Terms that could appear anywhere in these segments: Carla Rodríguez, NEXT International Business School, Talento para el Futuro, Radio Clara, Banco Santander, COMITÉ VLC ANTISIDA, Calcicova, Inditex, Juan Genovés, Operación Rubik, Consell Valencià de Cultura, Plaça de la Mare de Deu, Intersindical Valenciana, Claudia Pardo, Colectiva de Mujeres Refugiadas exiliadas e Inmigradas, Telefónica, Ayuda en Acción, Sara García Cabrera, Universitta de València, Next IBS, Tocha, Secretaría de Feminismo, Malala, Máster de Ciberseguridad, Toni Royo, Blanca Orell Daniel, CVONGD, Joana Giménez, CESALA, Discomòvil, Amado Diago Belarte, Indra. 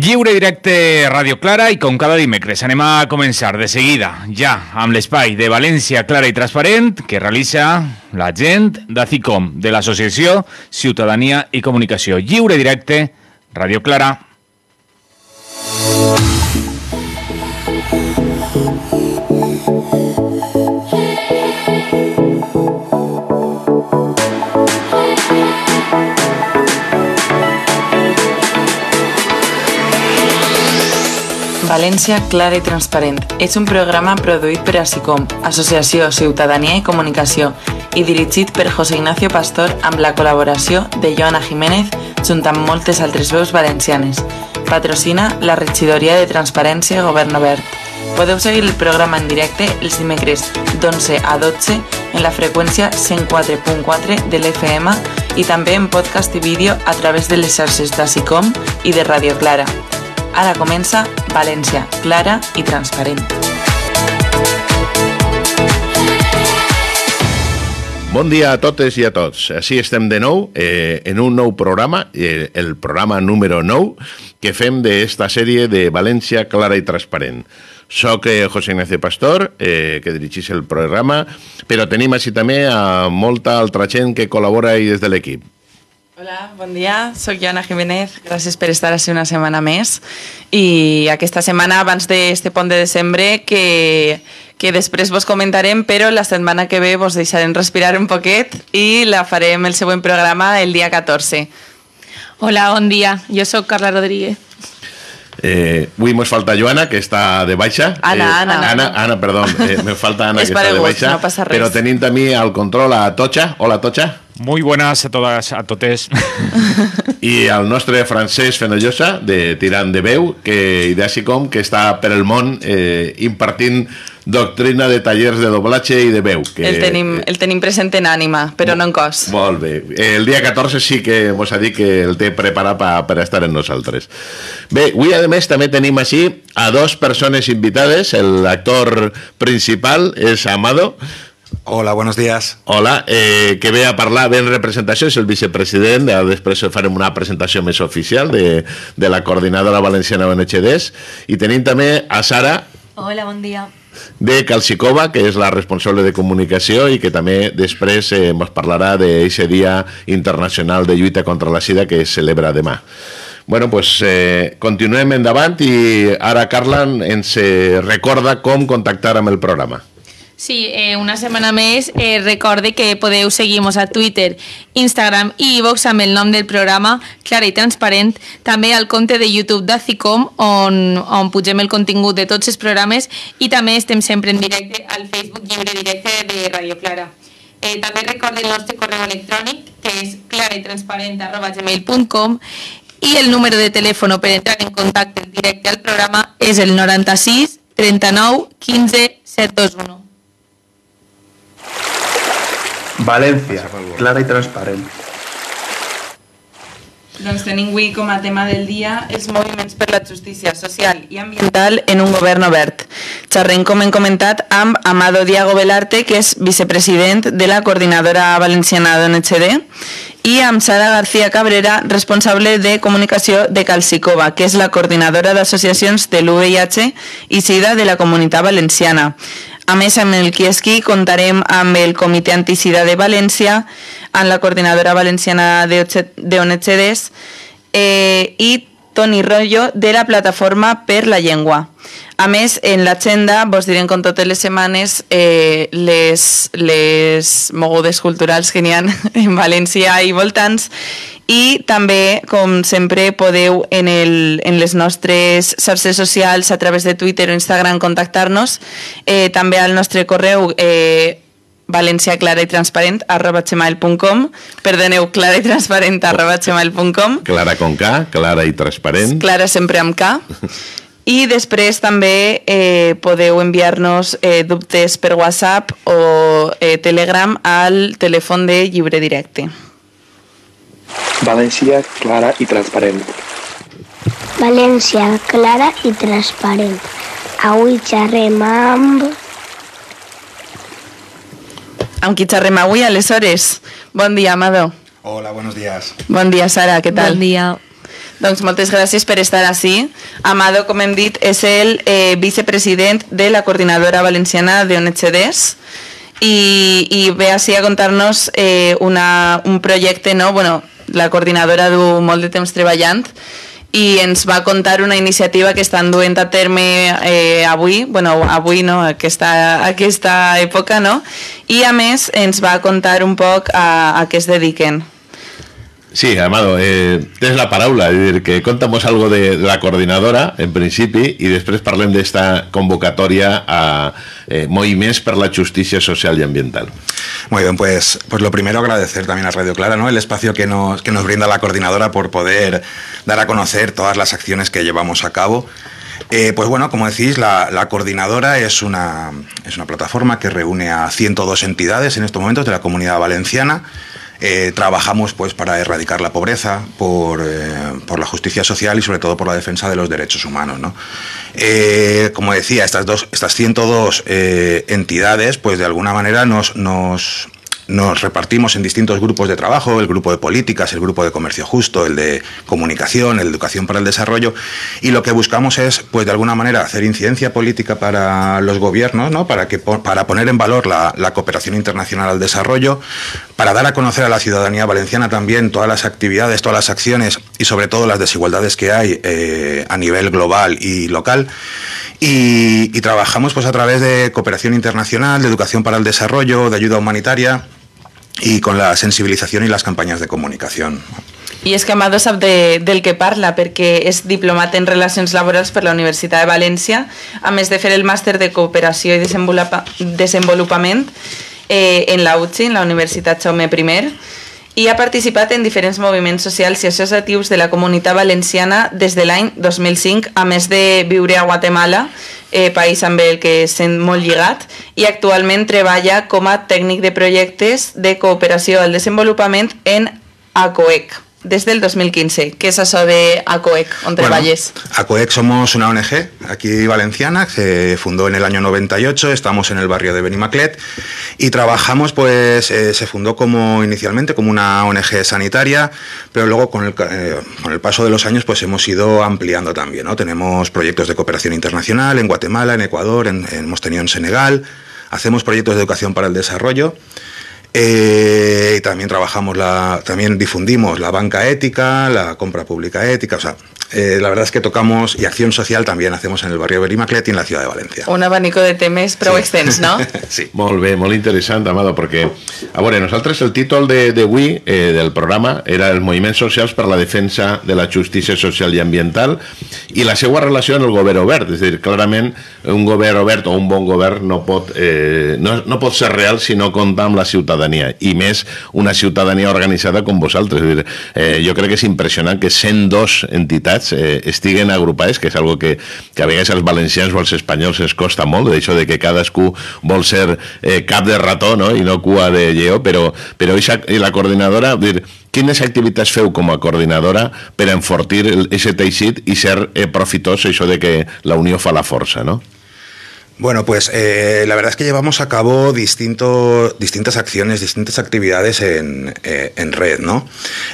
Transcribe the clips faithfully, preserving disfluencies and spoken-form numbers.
Lliure directe Radio Clara i com cada dimecres anem a començar de seguida ja amb l'espai de València Clara i Transparent que realitza la gent d'ACICOM, de l'Associació Ciutadania i Comunicació. Lliure directe Radio Clara. València Clara i Transparent és un programa produït per ACICOM, Associació, Ciutadania i Comunicació, i dirigit per José Ignacio Pastor amb la col·laboració de Joana Giménez, junt amb moltes altres veus valencianes. Patrocina la Regidoria de Transparència i Govern Obert. Podeu seguir el programa en directe els dimecres d'onze a dotze en la freqüència cent quatre punt quatre de l'F M i també en podcast i vídeo a través de les xarxes d'ACICOM i de Radio Clara. Ara comença València, Clara i Transparent. Bon dia a totes i a tots. Així estem de nou en un nou programa, el programa número nou, que fem d'esta sèrie de València, Clara i Transparent. Soc José Ignacio Pastor, que dirigeix el programa, però tenim així també a molta altra gent que col·labora des de l'equip. Hola, bon dia, soc Joana Giménez, gràcies per estar així una setmana més i aquesta setmana abans d'este pont de desembre que després vos comentarem, però la setmana que ve vos deixarem respirar un poquet i la farem el següent programa el dia catorze. Hola, bon dia, jo soc Carla Rodríguez. Avui mos falta Joana, que està de baixa. Ana, Ana. Ana, perdó, me falta Ana, que està de baixa, però tenim també al control a Tocha. Hola, Tocha. Muy buenas a todas, a totes. I el nostre Francesc Fenollosa, de Tirant de Veu, i d'ACICOM, que està per el món impartint doctrina de tallers de doblatge i de veu. El tenim present en ànima, però no en cos. Molt bé. El dia catorze sí que mos ha dit que el té preparat per estar amb nosaltres. Bé, avui, a més, també tenim així a dos persones invitades. L'actor principal és Amado. Hola, buenos días. Hola, eh, que ve a parlar, ve en representació, és el vicepresident, després farem una presentació més oficial de, de la Coordinadora Valenciana de O N G Ds, i tenim també a Sara. Hola, bon dia. De Calcicova, que és la responsable de comunicació i que també després ens parlarà d'aquest Dia Internacional de Lluita contra la Sida que es celebra demà. Bueno, pues eh, continuem endavant i ara Carla ens recorda com contactar amb el programa. Sí, una setmana més recorde que podeu seguir-nos a Twitter, Instagram i iVox amb el nom del programa Clara i Transparent, també al compte de YouTube d'ACICOM on pugem el contingut de tots els programes i també estem sempre en directe al Facebook Lliure Directe de Radio Clara. També recorde el nostre correu electrònic que és clara i transparent arroba gmail punt com i el número de telèfon per entrar en contacte directe al programa és el nou sis trenta-nou quinze set dos u. València, Clara i Transparent. Doncs tenim avui com a tema del dia els moviments per la justícia social i ambiental en un govern obert. Xerrem, com hem comentat, amb Amado Diago Belarte, que és vicepresident de la Coordinadora Valenciana de O N G D, i amb Sara García Cabrera, responsable de comunicació de Calcicova, que és la coordinadora d'associacions de l'U V I H i SIDA de la Comunitat Valenciana. A més, amb el Qui és Qui contarem amb el Comité Antisida de València, amb la Coordinadora Valenciana de O N G Ds i Toni Royo de la plataforma Per la Llengua. A més, en l'agenda vos direm com totes les setmanes les mogudes culturals que n'hi ha en València i voltants i també, com sempre, podeu en les nostres xarxes socials a través de Twitter o Instagram contactar-nos, també al nostre correu valenciaclaraitransparent arroba gmail punt com. Perdoneu, clara i transparent arroba gmail punt com. Clara con K, Clara i Transparent. Clara sempre amb K. I després també podeu enviar-nos dubtes per WhatsApp o Telegram al telèfon de Lliure Directe. València, Clara i Transparent. València, Clara i Transparent. Avui xerrem amb... Amb qui xerrem avui, aleshores? Bon dia, Amado. Hola, buenos días. Bon dia, Sara, què tal? Bon dia. Doncs moltes gràcies per estar ací. Amado, com hem dit, és el eh, vicepresident de la Coordinadora Valenciana de O N G Ds y, y ve así a contar-nos eh, un projecte, no? Bueno, la coordinadora du molt de temps treballant i ens va contar una iniciativa que estan duent a terme eh, avui, bueno, avui no, aquesta, aquesta època, no? I a més ens va contar un poc a, a què es dediquen. Sí, Amado, eh, tienes la parábola, es decir, que contamos algo de la coordinadora, en principio, y después parlen de esta convocatoria a eh, Moviments per la Justicia Social y Ambiental. Muy bien, pues, pues lo primero agradecer también a Radio Clara, ¿no?, el espacio que nos, que nos brinda la coordinadora por poder dar a conocer todas las acciones que llevamos a cabo. Eh, pues bueno, como decís, la, la coordinadora es una, es una plataforma que reúne a ciento dos entidades en estos momentos de la Comunidad Valenciana. Eh, trabajamos pues para erradicar la pobreza, por, eh, por la justicia social y sobre todo por la defensa de los derechos humanos, ¿no? Eh, como decía, estas, dos, estas ciento dos eh, entidades pues de alguna manera nos, nos, nos repartimos en distintos grupos de trabajo, el grupo de políticas, el grupo de comercio justo, el de comunicación, el de educación para el desarrollo, y lo que buscamos es pues de alguna manera hacer incidencia política para los gobiernos, ¿no?, para, que, para poner en valor la, la cooperación internacional al desarrollo, para dar a conocer a la ciudadanía valenciana también todas las actividades, todas las acciones y sobre todo las desigualdades que hay eh, a nivel global y local. Y, y trabajamos pues a través de cooperación internacional, de educación para el desarrollo, de ayuda humanitaria y con la sensibilización y las campañas de comunicación. I és que Amado sap de, del que parla perquè és diplomat en Relacions Laborals per la Universitat de València, a més de fer el màster de Cooperació i Desenvolupament eh, en la U C I, en la Universitat Jaume I, i ha participat en diferents moviments socials i associatius de la Comunitat Valenciana des de l'any dos mil cinc, a més de viure a Guatemala, eh, país amb el que es sent molt lligat, i actualment treballa com a tècnic de projectes de cooperació al desenvolupament en ACOEC. Desde el dos mil quince, ¿qué es eso de ACOEC? Bueno, ACOEC somos una O N G aquí valenciana, se fundó en el año noventa y ocho, estamos en el barrio de Benimaclet y trabajamos, pues eh, se fundó como inicialmente como una O N G sanitaria, pero luego con el, eh, con el paso de los años pues hemos ido ampliando también, ¿no? Tenemos proyectos de cooperación internacional en Guatemala, en Ecuador, en, en, hemos tenido en Senegal, hacemos proyectos de educación para el desarrollo. Eh, también trabajamos la, también difundimos la banca ética, la compra pública ética, o sea, eh, la verdad es que tocamos, y acción social también hacemos en el barrio Benimaclet y en la ciudad de Valencia. Un abanico de temes prou extens, ¿no? Sí, molt bé, molt interessant, Amado, perquè, a veure, nosaltres el títol d'avui de, eh, del programa era els moviments socials per la defensa de la justícia social i ambiental i la seva relació amb el govern obert, és a dir, clarament un govern obert o un bon govern no pot, eh, no, no pot ser real si no compta amb la ciutadania, i més una ciutadania organitzada com vosaltres. És a dir, eh, jo crec que és impressionant que cent dos entitats eh, estiguen agrupades, que és algo que, que a vegades als valencians o als espanyols es costa molt, d'això de que cadascú vol ser eh, cap de rató, no?, i no cua de lleó, però, però ixa, i la coordinadora, dir, quines activitats feu com a coordinadora per enfortir aquest teixit i ser eh, profitós, això de que la unió fa la força, no? Bueno, pues eh, la verdad es que llevamos a cabo distinto, distintas acciones, distintas actividades en, eh, en red, ¿no?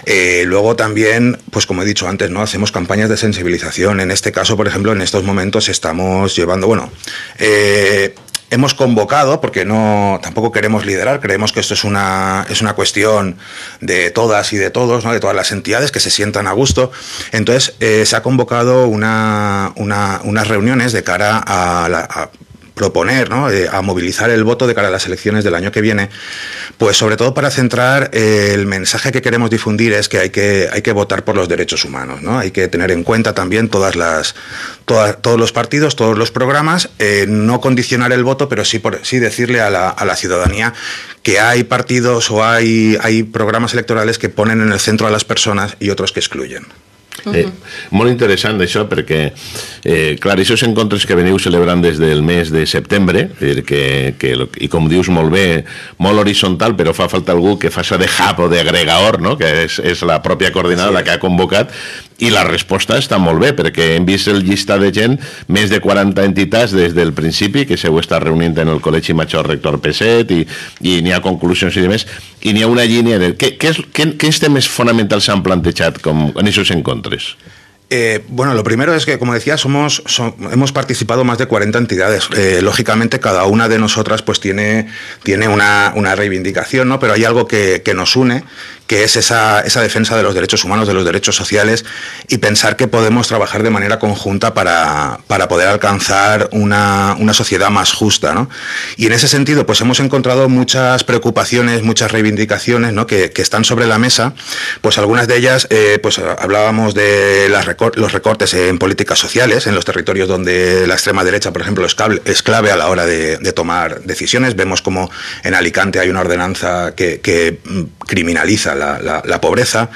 Eh, luego también, pues como he dicho antes, ¿no?, hacemos campañas de sensibilización. En este caso, por ejemplo, en estos momentos estamos llevando, bueno, eh, hemos convocado, porque no tampoco queremos liderar, creemos que esto es una, es una cuestión de todas y de todos, ¿no?, de todas las entidades que se sientan a gusto. Entonces, eh, se ha convocado una, una, unas reuniones de cara a la... A, proponer, ¿no?, eh, a movilizar el voto de cara a las elecciones del año que viene, pues sobre todo para centrar eh, el mensaje que queremos difundir es que hay que, hay que votar por los derechos humanos, ¿no? Hay que tener en cuenta también todas las, todas, todos los partidos, todos los programas, eh, no condicionar el voto, pero sí, por, sí decirle a la, a la ciudadanía que hay partidos o hay, hay programas electorales que ponen en el centro a las personas y otros que excluyen. Eh, molt interessant això perquè eh, clar, aquests encontres que veniu celebrant des del mes de setembre, que, que, i com dius molt bé, molt horitzontal, però fa falta algú que faci de hub o d'agregador, no?, que és, és la pròpia coordinadora, sí, la que ha convocat, i la resposta està molt bé perquè hem vist el llistat de gent, més de quaranta entitats des del principi que s'heu estat reunint en el Col·legi Major Rector Peset i, i n'hi ha conclusions i demés, i n'hi ha una línia de... Quins temes fonamentals s'han plantejat com, en aquests encontres? Tres. Eh, bueno, lo primero es que, como decía, somos son, hemos participado más de cuarenta entidades. Eh, lógicamente, cada una de nosotras pues tiene, tiene una, una reivindicación, ¿no? Pero hay algo que, que nos une, que es esa, esa defensa de los derechos humanos, de los derechos sociales, y pensar que podemos trabajar de manera conjunta para, para poder alcanzar una, una sociedad más justa, ¿no? Y en ese sentido, pues hemos encontrado muchas preocupaciones, muchas reivindicaciones, ¿no?, que, que están sobre la mesa. Pues algunas de ellas, eh, pues hablábamos de las recomendaciones, los recortes en políticas sociales, en los territorios donde la extrema derecha, por ejemplo, es clave a la hora de, de tomar decisiones. Vemos como en Alicante hay una ordenanza que, que criminaliza la, la, la pobreza.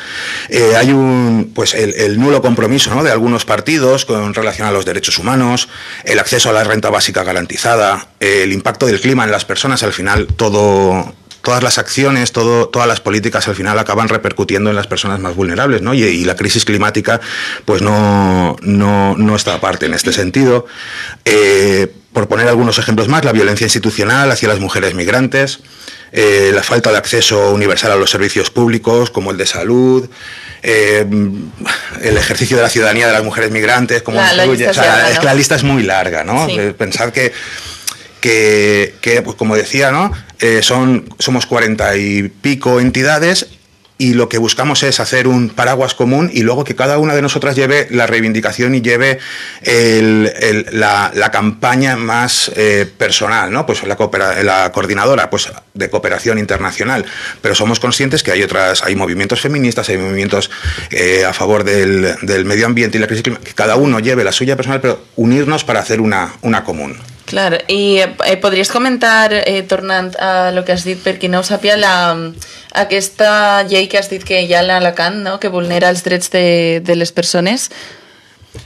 Eh, hay un pues el, el nulo compromiso, ¿no?, de algunos partidos con relación a los derechos humanos, el acceso a la renta básica garantizada, el impacto del clima en las personas. Al final, todo... Todas las acciones, todo, todas las políticas al final acaban repercutiendo en las personas más vulnerables, ¿no? Y, y la crisis climática pues no, no, no está aparte en este sentido. Eh, por poner algunos ejemplos más, la violencia institucional hacia las mujeres migrantes, eh, la falta de acceso universal a los servicios públicos como el de salud, eh, el ejercicio de la ciudadanía de las mujeres migrantes, como la, la lista, o sea, larga, ¿no? Es que la lista es muy larga, ¿no? Sí. Pensad que... que, que pues como decía, ¿no?, eh, son, somos cuarenta y pico entidades, y lo que buscamos es hacer un paraguas común y luego que cada una de nosotras lleve la reivindicación y lleve el, el, la, la campaña más eh, personal, ¿no? Pues la, coopera, la coordinadora pues de cooperación internacional, pero somos conscientes que hay otras, hay movimientos feministas, hay movimientos eh, a favor del, del medio ambiente y la crisis climática, que cada uno lleve la suya personal, pero unirnos para hacer una, una común. Claro, i eh, podries comentar, eh, tornant a lo que has dit, per qui no ho sàpia, la, aquesta llei que has dit que hi ha a l'Alacant, no?, que vulnera els drets de, de les persones?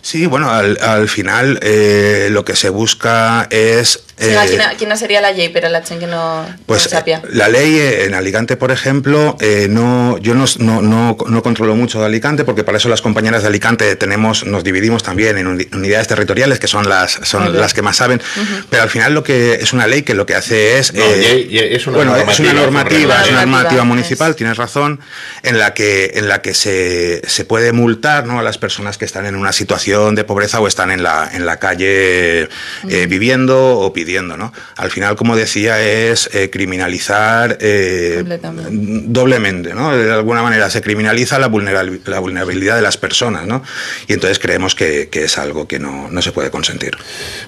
Sí, bueno, al, al final eh, lo que se busca es... Eh, ¿Quina, ¿Quina sería la ley para la gente que no, pues, no sabía? La ley en Alicante, por ejemplo, eh, no, yo no, no, no, no controlo mucho de Alicante, porque para eso las compañeras de Alicante tenemos, nos dividimos también en unidades territoriales, que son las, son okay. las que más saben, uh-huh. pero al final lo que es una ley que lo que hace es... No, eh, es una bueno, normativa, es una normativa, es una normativa municipal, es. Tienes razón, en la que, en la que se, se puede multar, ¿no?, a las personas que están en una situación de pobreza o están en la, en la calle eh, uh-huh. viviendo o pidiendo, ¿no? Al final, como decía, es eh, criminalizar eh, doblemente, ¿no? De alguna manera se criminaliza la, vulnerabil- la vulnerabilidad de las personas, ¿no? Y entonces creemos que, que es algo que no, no se puede consentir.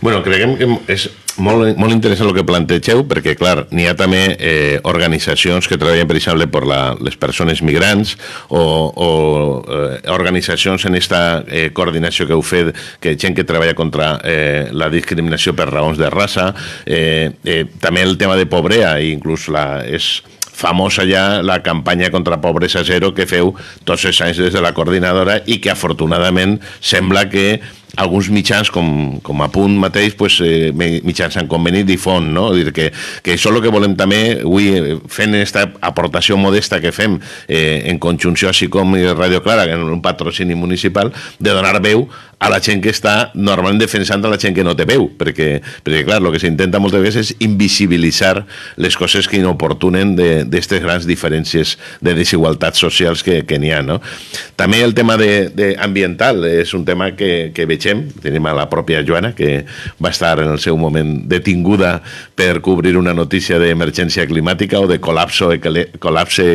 Bueno, creiem que és molt, molt interessant el que plantegeu, perquè, clar, n'hi ha també eh, organitzacions que treballen, per exemple, per la, les persones migrants o, o eh, organitzacions en esta eh, coordinació que heu fet, que gent que treballa contra eh, la discriminació per raons de raça, eh, eh, també el tema de pobrea, i inclús la, és famosa ja la campanya contra pobresa zero que feu tots els anys des de la coordinadora, i que afortunadament sembla que alguns mitjans, com, com a punt mateix, pues, eh, mitjans han convenit difon, no? Dir que, que això és el que volem també, avui, fent aquesta aportació modesta que fem eh, en conjunció així com Radio Clara, en un patrocini municipal, de donar veu a la gent que està normalment defensant a la gent que no té veu, perquè, perquè clar, el que s'intenta moltes vegades és invisibilitzar les coses que inoportunen d'aquestes grans diferències de desigualtats socials que, que n'hi ha, no? També el tema de, de ambiental és un tema que, que veig. Tenim a la pròpia Joana, que va estar en el seu moment detinguda per cobrir una notícia d'emergència climàtica o de col·lapse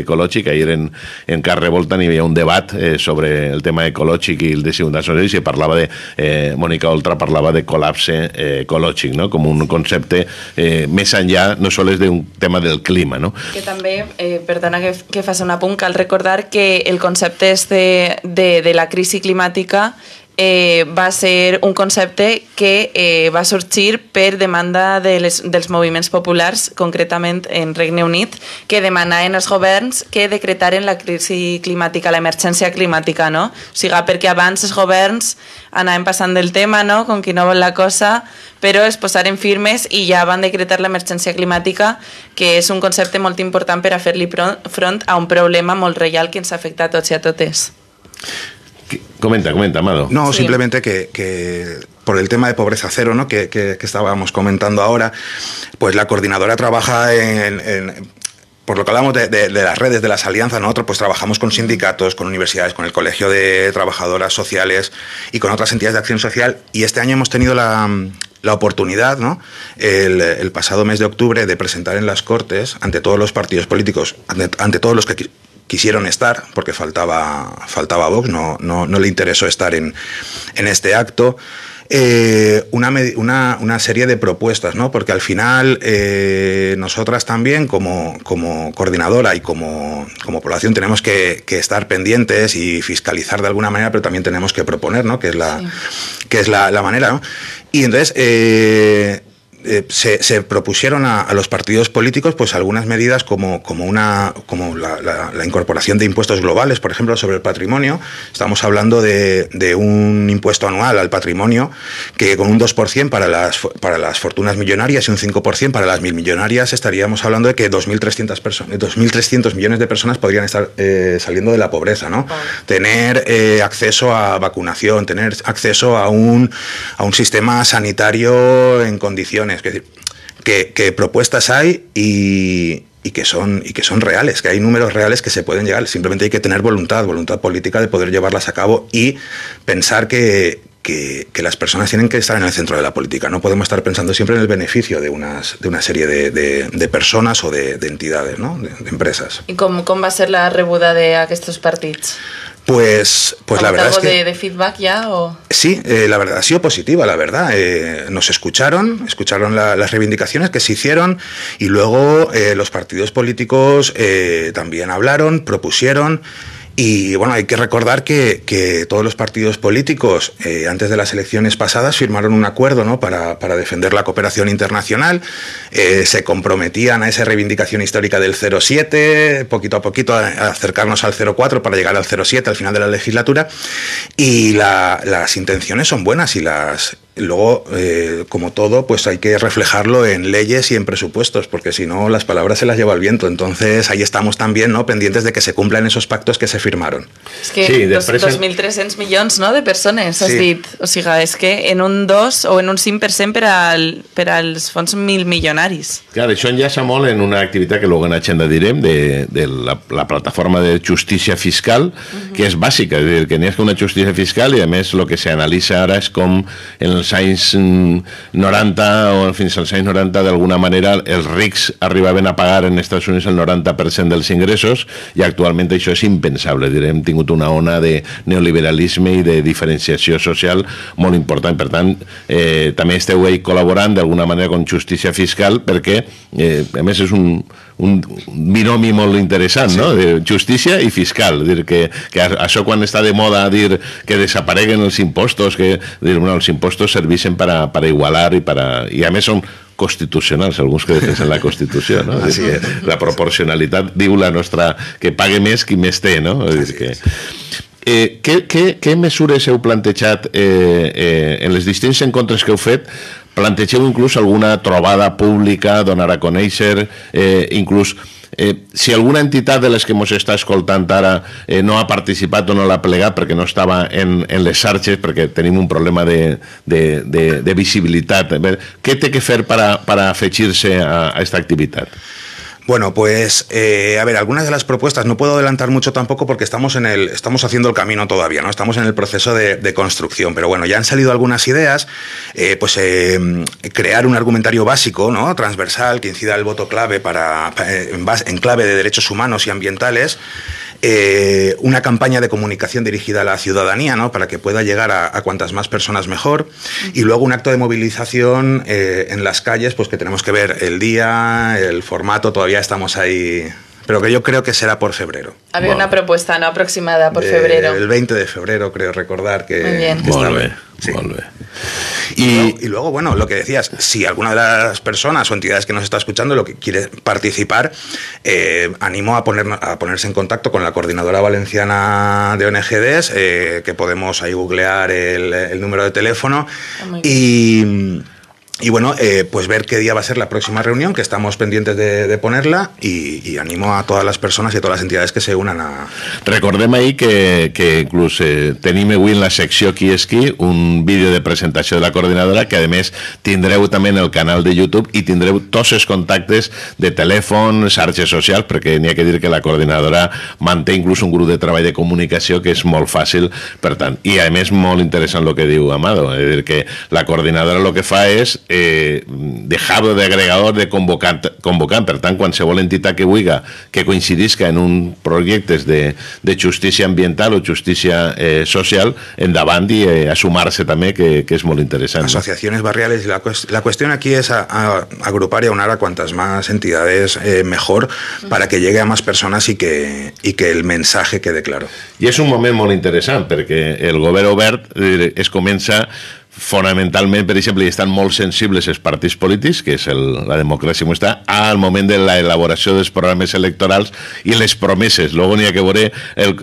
ecològic. Ahir en, en Carre Volta hi havia un debat eh, sobre el tema ecològic i el desigualtat, i se parlava de... Eh, Mónica Oltra parlava de col·lapse eh, ecològic, no?, com un concepte eh, més enllà, no sols d'un tema del clima, no? Que també, eh, perdona que, que fas un apunt, cal recordar que el concepte de, de, de la crisi climàtica Eh, va ser un concepte que eh, va sorgir per demanda de les, dels moviments populars, concretament en Regne Unit, que demanaven als governs que decretaren la crisi climàtica, l'emergència climàtica, no? O sigui, perquè abans els governs anaven passant del tema, no?, com qui no vol la cosa, però es posaren firmes i ja van decretar l'emergència climàtica, que és un concepte molt important per a fer-li front a un problema molt real que ens afecta a tots i a totes. Comenta, comenta, Amado. No, sí. Simplemente que, que por el tema de pobreza cero, ¿no?, que, que, que estábamos comentando ahora, pues la coordinadora trabaja en, en Por lo que hablamos de, de, de las redes, de las alianzas, nosotros pues trabajamos con sindicatos, con universidades, con el Colegio de Trabajadoras Sociales y con otras entidades de acción social, y este año hemos tenido la, la oportunidad, ¿no?, el, el pasado mes de octubre, de presentar en las Cortes, ante todos los partidos políticos, ante, ante todos los que qui- quisieron estar, porque faltaba, faltaba Vox, no, no, no le interesó estar en, en este acto, Eh, una, una, una serie de propuestas, ¿no? Porque al final eh, nosotras también como, como coordinadora y como, como población tenemos que, que estar pendientes y fiscalizar de alguna manera, pero también tenemos que proponer, ¿no?, que es la, sí. que es la, la manera, ¿no? Y entonces eh, eh, se, se propusieron a, a los partidos políticos pues algunas medidas como, como, una, como la, la, la incorporación de impuestos globales, por ejemplo, sobre el patrimonio. Estamos hablando de, de un impuesto anual al patrimonio que con un dos por ciento para las, para las fortunas millonarias y un cinco por ciento para las mil millonarias, estaríamos hablando de que dos mil trescientos millones de personas podrían estar eh, saliendo de la pobreza, ¿no? Ah. Tener eh, acceso a vacunación, tener acceso a un, a un sistema sanitario en condiciones, es decir, que, que propuestas hay y... y que son y que son reales, que hay números reales que se pueden llegar, simplemente hay que tener voluntad, voluntad política de poder llevarlas a cabo y pensar que, que, que las personas tienen que estar en el centro de la política. No podemos estar pensando siempre en el beneficio de unas de una serie de, de, de personas o de, de entidades, ¿no?, de, de empresas. ¿Y cómo, cómo va a ser la rebuda de aquests partits? Pues, pues la verdad es que... ¿Algo de, de feedback ya? O... Sí, eh, la verdad ha sido positiva, la verdad. Eh, nos escucharon, escucharon la, las reivindicaciones que se hicieron y luego eh, los partidos políticos eh, también hablaron, propusieron. Y bueno, hay que recordar que, que todos los partidos políticos eh, antes de las elecciones pasadas firmaron un acuerdo, ¿no?, para, para defender la cooperación internacional, eh, se comprometían a esa reivindicación histórica del cero siete, poquito a poquito a, a acercarnos al cero cuatro para llegar al cero siete al final de la legislatura, y la, las intenciones son buenas y las... Luego, eh, como todo, pues hay que reflejarlo en leyes y en presupuestos, porque si no, las palabras se las lleva el viento. Entonces, ahí estamos también, ¿no?, pendientes de que se cumplan esos pactos que se firmaron. Es que sí, dos, presen... dos mil tres-cents milions, ¿no?, de persones, has sí. dit. O siga, és que en un dos o en un cinc per cent per, al, per als fons mil milionaris. Clar, això enllaça molt en una activitat que luego en Agenda direm, de, de la, la plataforma de justícia fiscal, uh-huh. que és bàsica, és a dir, que n'hi ha una justícia fiscal i, a més, el que s'analitza ara és com en el anys noranta o fins als anys noranta, d'alguna manera els rics arribaven a pagar en Estats Units el noranta per cent dels ingressos i actualment això és impensable. Hem tingut una ona de neoliberalisme i de diferenciació social molt important. Per tant, eh, també esteu ahí col·laborant d'alguna manera amb justícia fiscal perquè, eh, a més, és un, un binomi molt interessant, sí. no? De justícia i fiscal. Dir que, que això quan està de moda dir que desapareguen els impostos, que dir, bueno, els impostos servisen para, para igualar y para... Y a mí son constitucionals, alguns que defensen la Constitució, no? Así es. La proporcionalitat diu la nostra... Que pague més qui més té, no? És que... Eh, què, què, què mesures heu plantejat eh, eh, en les distints encontres que heu fet? Plantegeu inclús alguna trobada pública, donar a conèixer, eh, inclús... Eh, si alguna entitat de les que ens està escoltant ara eh, no ha participat o no l'ha plegat perquè no estava en, en les xarxes, perquè tenim un problema de, de, de, de visibilitat, què té que fer per afegir-se a aquesta activitat? Bueno, pues, eh, a ver, algunas de las propuestas, no puedo adelantar mucho tampoco porque estamos en el, estamos haciendo el camino todavía, ¿no? Estamos en el proceso de, de construcción, pero bueno, ya han salido algunas ideas, eh, pues eh, crear un argumentario básico, ¿no?, transversal, que incida el voto clave para, en, base, en clave de derechos humanos y ambientales, eh, una campaña de comunicación dirigida a la ciudadanía, ¿no?, para que pueda llegar a, a cuantas más personas mejor, y luego un acto de movilización eh, en las calles, pues que tenemos que ver el día, el formato, todavía ya estamos ahí, pero que yo creo que será por febrero. Había bueno. una propuesta no aproximada por de, febrero. El veinte de febrero, creo recordar que... Muy bien. Que volve, sí. volve. Y, y, luego, y luego, bueno, lo que decías, si alguna de las personas o entidades que nos está escuchando lo que quiere participar, eh, animo a, poner, a ponerse en contacto con la Coordinadora Valenciana de O N G Ds, eh, que podemos ahí googlear el, el número de teléfono. Oh, y... Y bueno, eh, pues ver qué día va a ser la próxima reunión, que estamos pendientes de, de ponerla, y, y animo a todas las personas y a todas las entidades que se unan a... Recordem ahí que, que inclús eh, tenim avui en la secció Qui és qui un vídeo de presentació de la coordinadora, que a més tindreu també en el canal de YouTube i tindreu tots els contactes de telèfon, xarxes socials, perquè n'hi ha que dir que la coordinadora manté inclús un grup de treball de comunicació que és molt fàcil, per tant, i a més molt interessant el que diu Amado, és a dir, que la coordinadora el que fa és Eh, de hub, de agregador, de convocant, convocant. Per tant, qualsevol entitat que vulgui que coincidisca en un projecte de, de justícia ambiental o justícia eh, social, endavant i eh, a sumar-se també, que, que és molt interessant. Asociaciones barriales, la, la cuestión aquí es a, a agrupar y aunar a cuantas más entidades eh, mejor, para que llegue a más personas y que, y que el mensaje quede claro. I és un moment molt interessant, perquè el govern obert eh, es comença fonamentalment, per exemple, estan molt sensibles els partits polítics, que és el, la democràcia està, al moment de l'elaboració dels programes electorals i les promeses. Luego n'hi ha que veure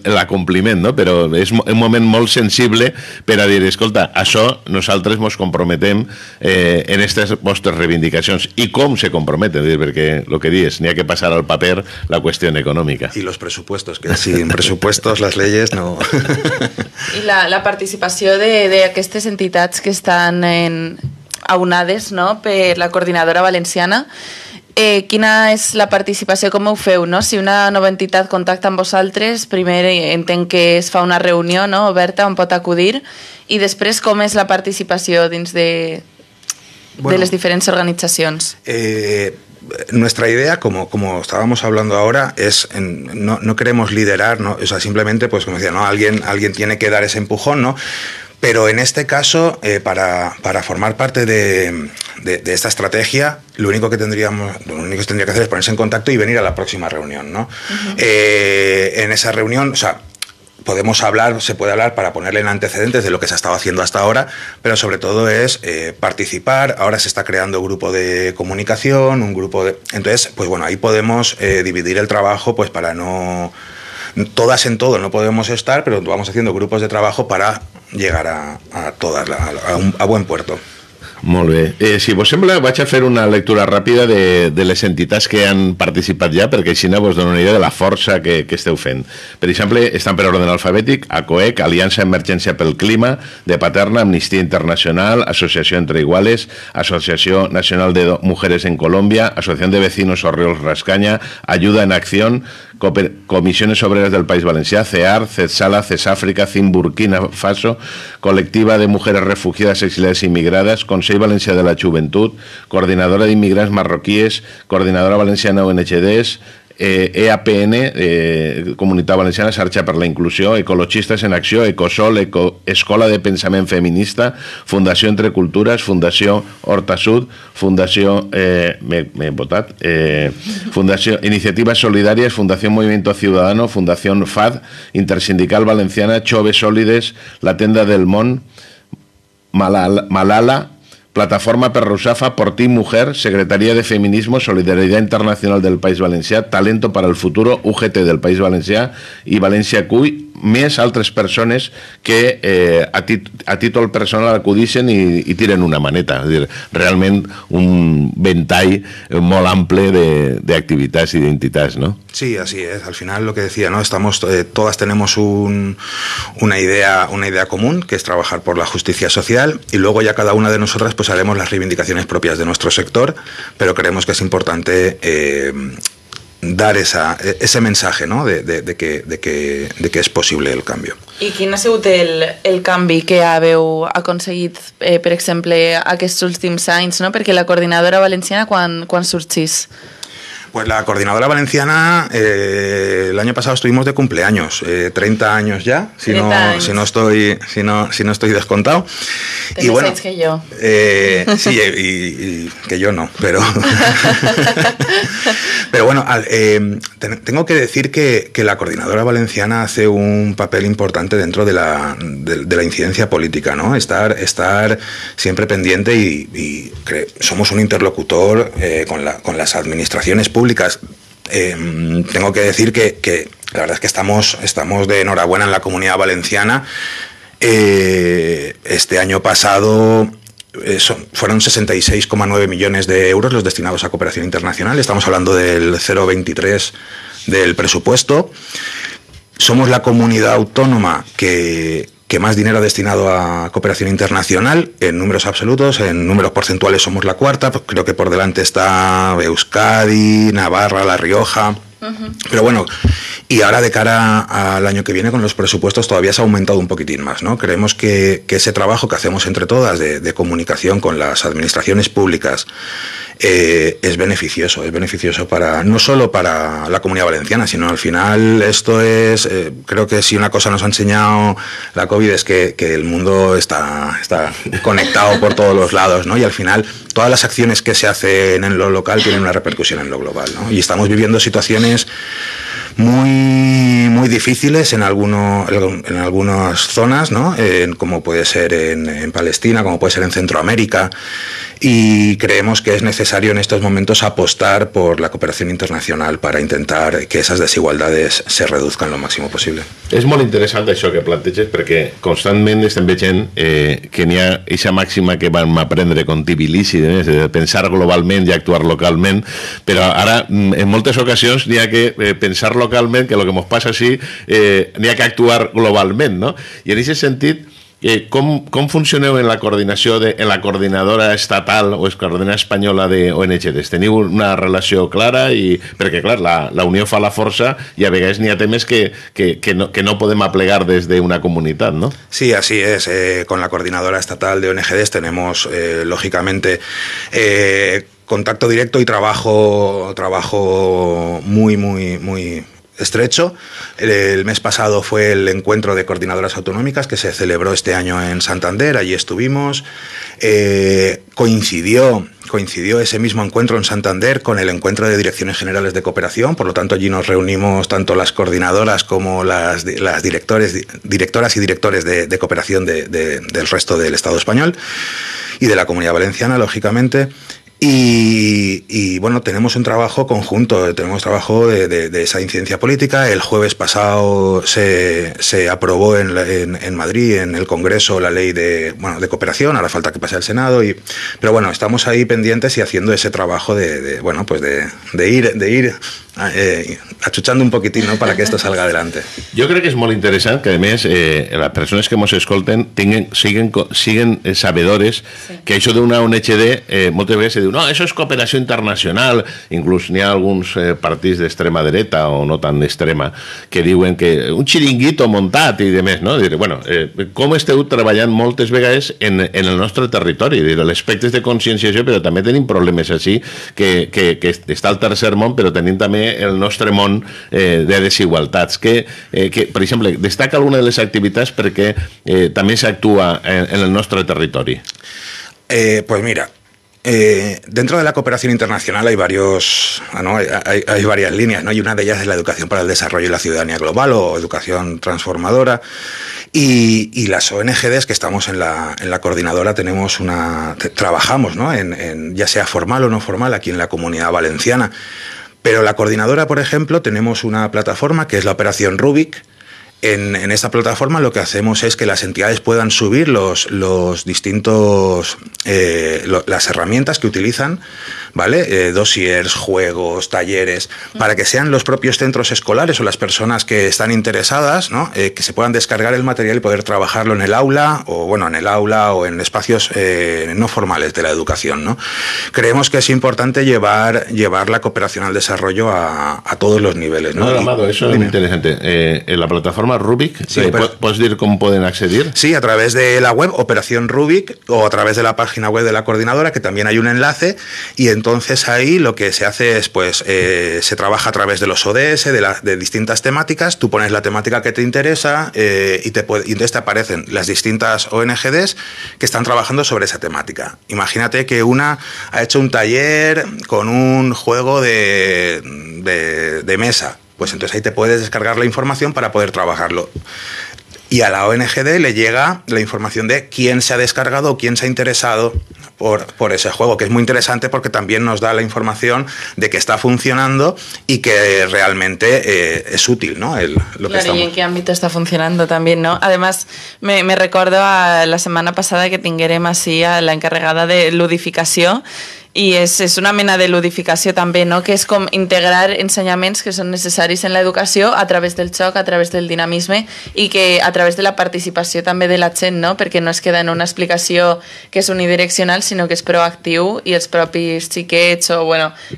l'acompliment, no? Però és un moment molt sensible per a dir, escolta, això nosaltres ens comprometem eh, en aquestes vostres reivindicacions. I com se comprometen? Dir, perquè el que dius, n'hi ha que passar al paper la qüestió econòmica. I els pressupostos, que sin pressupostos les lleis no... I la, la participació d'aquestes entitats que estan en, aunades, no?, per la coordinadora valenciana. Eh, quina és la participació, com ho feu, no? Si una nova entitat contacta amb vosaltres, primer entenc que es fa una reunió, no?, oberta on pot acudir, i després com és la participació dins de, bueno, de les diferents organitzacions? Eh... Nuestra idea, como, como estábamos hablando ahora, es en, no, no queremos liderar, ¿no? O sea, simplemente, pues como decía, ¿no? Alguien, alguien tiene que dar ese empujón, ¿no? Pero en este caso, eh, para, para formar parte de, de, de esta estrategia, lo único que tendríamos, lo único que tendría que hacer es ponerse en contacto y venir a la próxima reunión, ¿no? Uh-huh. eh, en esa reunión, o sea, podemos hablar, se puede hablar para ponerle en antecedentes de lo que se ha estado haciendo hasta ahora, pero sobre todo es eh, participar. Ahora se está creando un grupo de comunicación, un grupo de... Entonces, pues bueno, ahí podemos eh, dividir el trabajo, pues para no... Todas en todo no podemos estar, pero vamos haciendo grupos de trabajo para llegar a, a todas, a, un, a buen puerto. Molt bé. Eh, si vos sembla, vaig a fer una lectura ràpida de, de les entitats que han participat ja, perquè així vos dono una idea de la força que, que esteu fent. Per exemple, estan per ordre alfabètic: ACOEC, Alianza Emergencia por el Clima, de Paterna, Amnistía Internacional, Asociación entre Iguales, Asociación Nacional de Mujeres en Colombia, Asociación de Vecinos o Rios Rascaña, Ayuda en Acción, Comisiones Obreras del País Valenciano, CEAR, CESALA, CESÁFRIca, C I M Burkina Faso, Colectiva de Mujeres Refugiadas, Exiliadas e Inmigradas, Consell Valencià de la Joventut, Coordinadora d'Immigrants Marroquíes, Coordinadora Valenciana O N G Ds, Eh, E A P N, eh, Comunitat Valenciana, Xarxa per la Inclusió, Ecologistes en Acció, Ecosol, Eco, Escola de Pensament Feminista, Fundació Entre Cultures, Fundació Horta Sud, Fundació eh, m'he votat eh, Fundació Iniciatives Solidàries, Fundació Movimiento Ciudadano, Fundació F A D, Intersindical Valenciana, Choves Sòlides, La Tenda del Món, Malala, Malala Plataforma per Rusafa, Por Ti Mujer, Secretaría de Feminismo, Solidaridad Internacional del País Valencià, Talento para el Futuro, U G T del País Valencià i València Cuy, més altres persones que eh, a, tit a títol personal acudixen i, i tiren una maneta. És a dir, realment un ventall molt ample de activitats i d'entitats, ¿no? Sí, así es. Al final lo que decía, ¿no? Estamos, eh, todas tenemos un, una, idea, una idea común, que es trabajar por la justicia social, y luego ya cada una de nosotras, pues, pues haremos las reivindicaciones propias de nuestro sector, pero creemos que es importante eh, dar esa, ese mensaje, ¿no?, de, de, de, que, de, que, de que es posible el cambio. I quin ha sigut el, el canvi que haveu aconseguit, eh, per exemple, aquests últims anys, no?, perquè la coordinadora valenciana, quan, quan sorgís? Pues la coordinadora valenciana, eh, el año pasado estuvimos de cumpleaños, eh, treinta años ya, si no, años. si no estoy, si no, si no estoy descontado. Y bueno, que yo. Eh, sí, y, y, y que yo no, pero pero bueno, al, eh, tengo que decir que, que la coordinadora valenciana hace un papel importante dentro de la de, de la incidencia política, ¿no? Estar estar siempre pendiente y, y somos un interlocutor eh, con la con las administraciones públicas. Públicas. Eh, tengo que decir que, que la verdad es que estamos, estamos de enhorabuena en la Comunidad Valenciana. Eh, este año pasado Son, fueron sesenta y seis coma nueve millones de euros los destinados a cooperación internacional. Estamos hablando del cero coma veintitrés del presupuesto. Somos la comunidad autónoma que, que más dinero ha destinado a cooperación internacional en números absolutos. En números porcentuales somos la cuarta. Creo que por delante está Euskadi, Navarra, La Rioja. Uh-huh. Pero bueno, y ahora de cara al año que viene con los presupuestos todavía se ha aumentado un poquitín más, ¿no? Creemos que, que ese trabajo que hacemos entre todas de, de comunicación con las administraciones públicas eh, es beneficioso, es beneficioso para no solo para la Comunidad Valenciana, sino al final esto es, eh, creo que si una cosa nos ha enseñado la COVID es que, que el mundo está, está conectado por todos los lados, ¿no? Y al final todas las acciones que se hacen en lo local tienen una repercusión en lo global, ¿no? Y estamos viviendo situaciones muy muy difíciles en alguno, en algunas zonas, ¿no? En, como puede ser en, en Palestina, como puede ser en Centroamérica, y creemos que es necesario en estos momentos apostar por la cooperación internacional para intentar que esas desigualdades se reduzcan lo máximo posible. És molt interessant això que planteges, perquè constantment estem veient eh, que n'hi ha aquesta màxima que vam aprendre con Tbilisi, de pensar globalment i actuar localment, però ara en moltes ocasions n'hi ha que pensar localment, que el que ens passa així eh, n'hi ha que actuar globalment, no? I en aquest sentit, eh, com, com funcioneu en la coordinació de, en la coordinadora estatal o coordinadora espanyola de O N G Ds? Teniu una relació clara? I, perquè, clar, la, la unió fa la força i a vegades n'hi ha temes que, que, que, no, que no podem aplegar des d'una comunitat, ¿no? Sí, así es. Eh, con la coordinadora estatal de O N G Ds tenemos, eh, lógicamente, eh, contacto directo y trabajo trabajo muy, muy, muy estrecho. El mes pasado fue el encuentro de coordinadoras autonómicas que se celebró este año en Santander, allí estuvimos. Eh, coincidió, coincidió ese mismo encuentro en Santander con el encuentro de direcciones generales de cooperación, por lo tanto allí nos reunimos tanto las coordinadoras como las, las directores, directoras y directores de, de cooperación de, de, del resto del Estado español y de la Comunidad Valenciana, lógicamente. Y, y bueno, tenemos un trabajo conjunto, tenemos trabajo de, de, de esa incidencia política. El jueves pasado se, se aprobó en, la, en, en Madrid, en el Congreso, la ley de, bueno, de cooperación. Ahora falta que pase al Senado, y pero bueno, estamos ahí pendientes y haciendo ese trabajo de, de bueno, pues de, de ir, de ir eh, achuchando un poquitín, ¿no?, para que esto salga adelante. Yo creo que es muy interesante que además eh, las personas que nos escolten tinguen, siguen, siguen eh, sabedores, sí, que eso de una O N G D eh, muchas veces de no, això és cooperació internacional. Inclús n'hi ha alguns eh, partits d'extrema dreta o no tan d'extrema que diuen que un xiringuito montat i demés, no? Dir, bueno, eh, com esteu treballant moltes vegades en, en el nostre territori? Dir, l'aspecte és de conscienciació, però també tenim problemes així que, que, que està al tercer món, però tenim també el nostre món eh, de desigualtats. Que, eh, que, per exemple, destaca alguna de les activitats perquè eh, també s'actua en, en el nostre territori. Eh, pues mira, Eh, dentro de la cooperación internacional hay varios, ¿no? hay, hay, hay varias líneas, ¿no? Y una de ellas es la educación para el desarrollo y la ciudadanía global, o educación transformadora. Y, y las O N G Ds que estamos en la, en la coordinadora tenemos una, trabajamos, ¿no?, en, en, ya sea formal o no formal, aquí en la Comunidad Valenciana. Pero la coordinadora, por ejemplo, tenemos una plataforma que es la Operación Rubik. En, en esta plataforma lo que hacemos es que las entidades puedan subir los, los distintos, eh, lo, las herramientas que utilizan, ¿vale? Eh, dossiers, juegos, talleres, para que sean los propios centros escolares o las personas que están interesadas, ¿no?, eh, que se puedan descargar el material y poder trabajarlo en el aula, o bueno, en el aula o en espacios eh, no formales de la educación, ¿no? Creemos que es importante llevar, llevar la cooperación al desarrollo a, a todos los niveles, ¿no? No, Amado, eso es muy interesante. Eh, en la plataforma Rubik, sí, eh, ¿puedes decir cómo pueden acceder? Sí, a través de la web Operación Rubik o a través de la página web de la coordinadora, que también hay un enlace, y en Entonces ahí lo que se hace es, pues, eh, se trabaja a través de los O D S, de, la, de distintas temáticas. Tú pones la temática que te interesa eh, y, te puede, y entonces te aparecen las distintas O N G Ds que están trabajando sobre esa temática. Imagínate que una ha hecho un taller con un juego de, de, de mesa. Pues entonces ahí te puedes descargar la información para poder trabajarlo. y a la O N G D le llega la información de quién se ha descargado o quién se ha interesado por, por ese juego, que es muy interesante porque también nos da la información de que está funcionando y que realmente eh, es útil, ¿no? El, lo claro, que estamos... y en qué ámbito está funcionando también, ¿no? Además, me, me recuerdo a la semana pasada que tinguérem así a la encarregada de ludificació. I és una mena de ludificació també, que és com integrar ensenyaments que són necessaris en l'educació a través del xoc, a través del dinamisme i que a través de la participació també de la gent, perquè no es queda en una explicació que és unidireccional, sinó que és proactiu i els propis xiquets o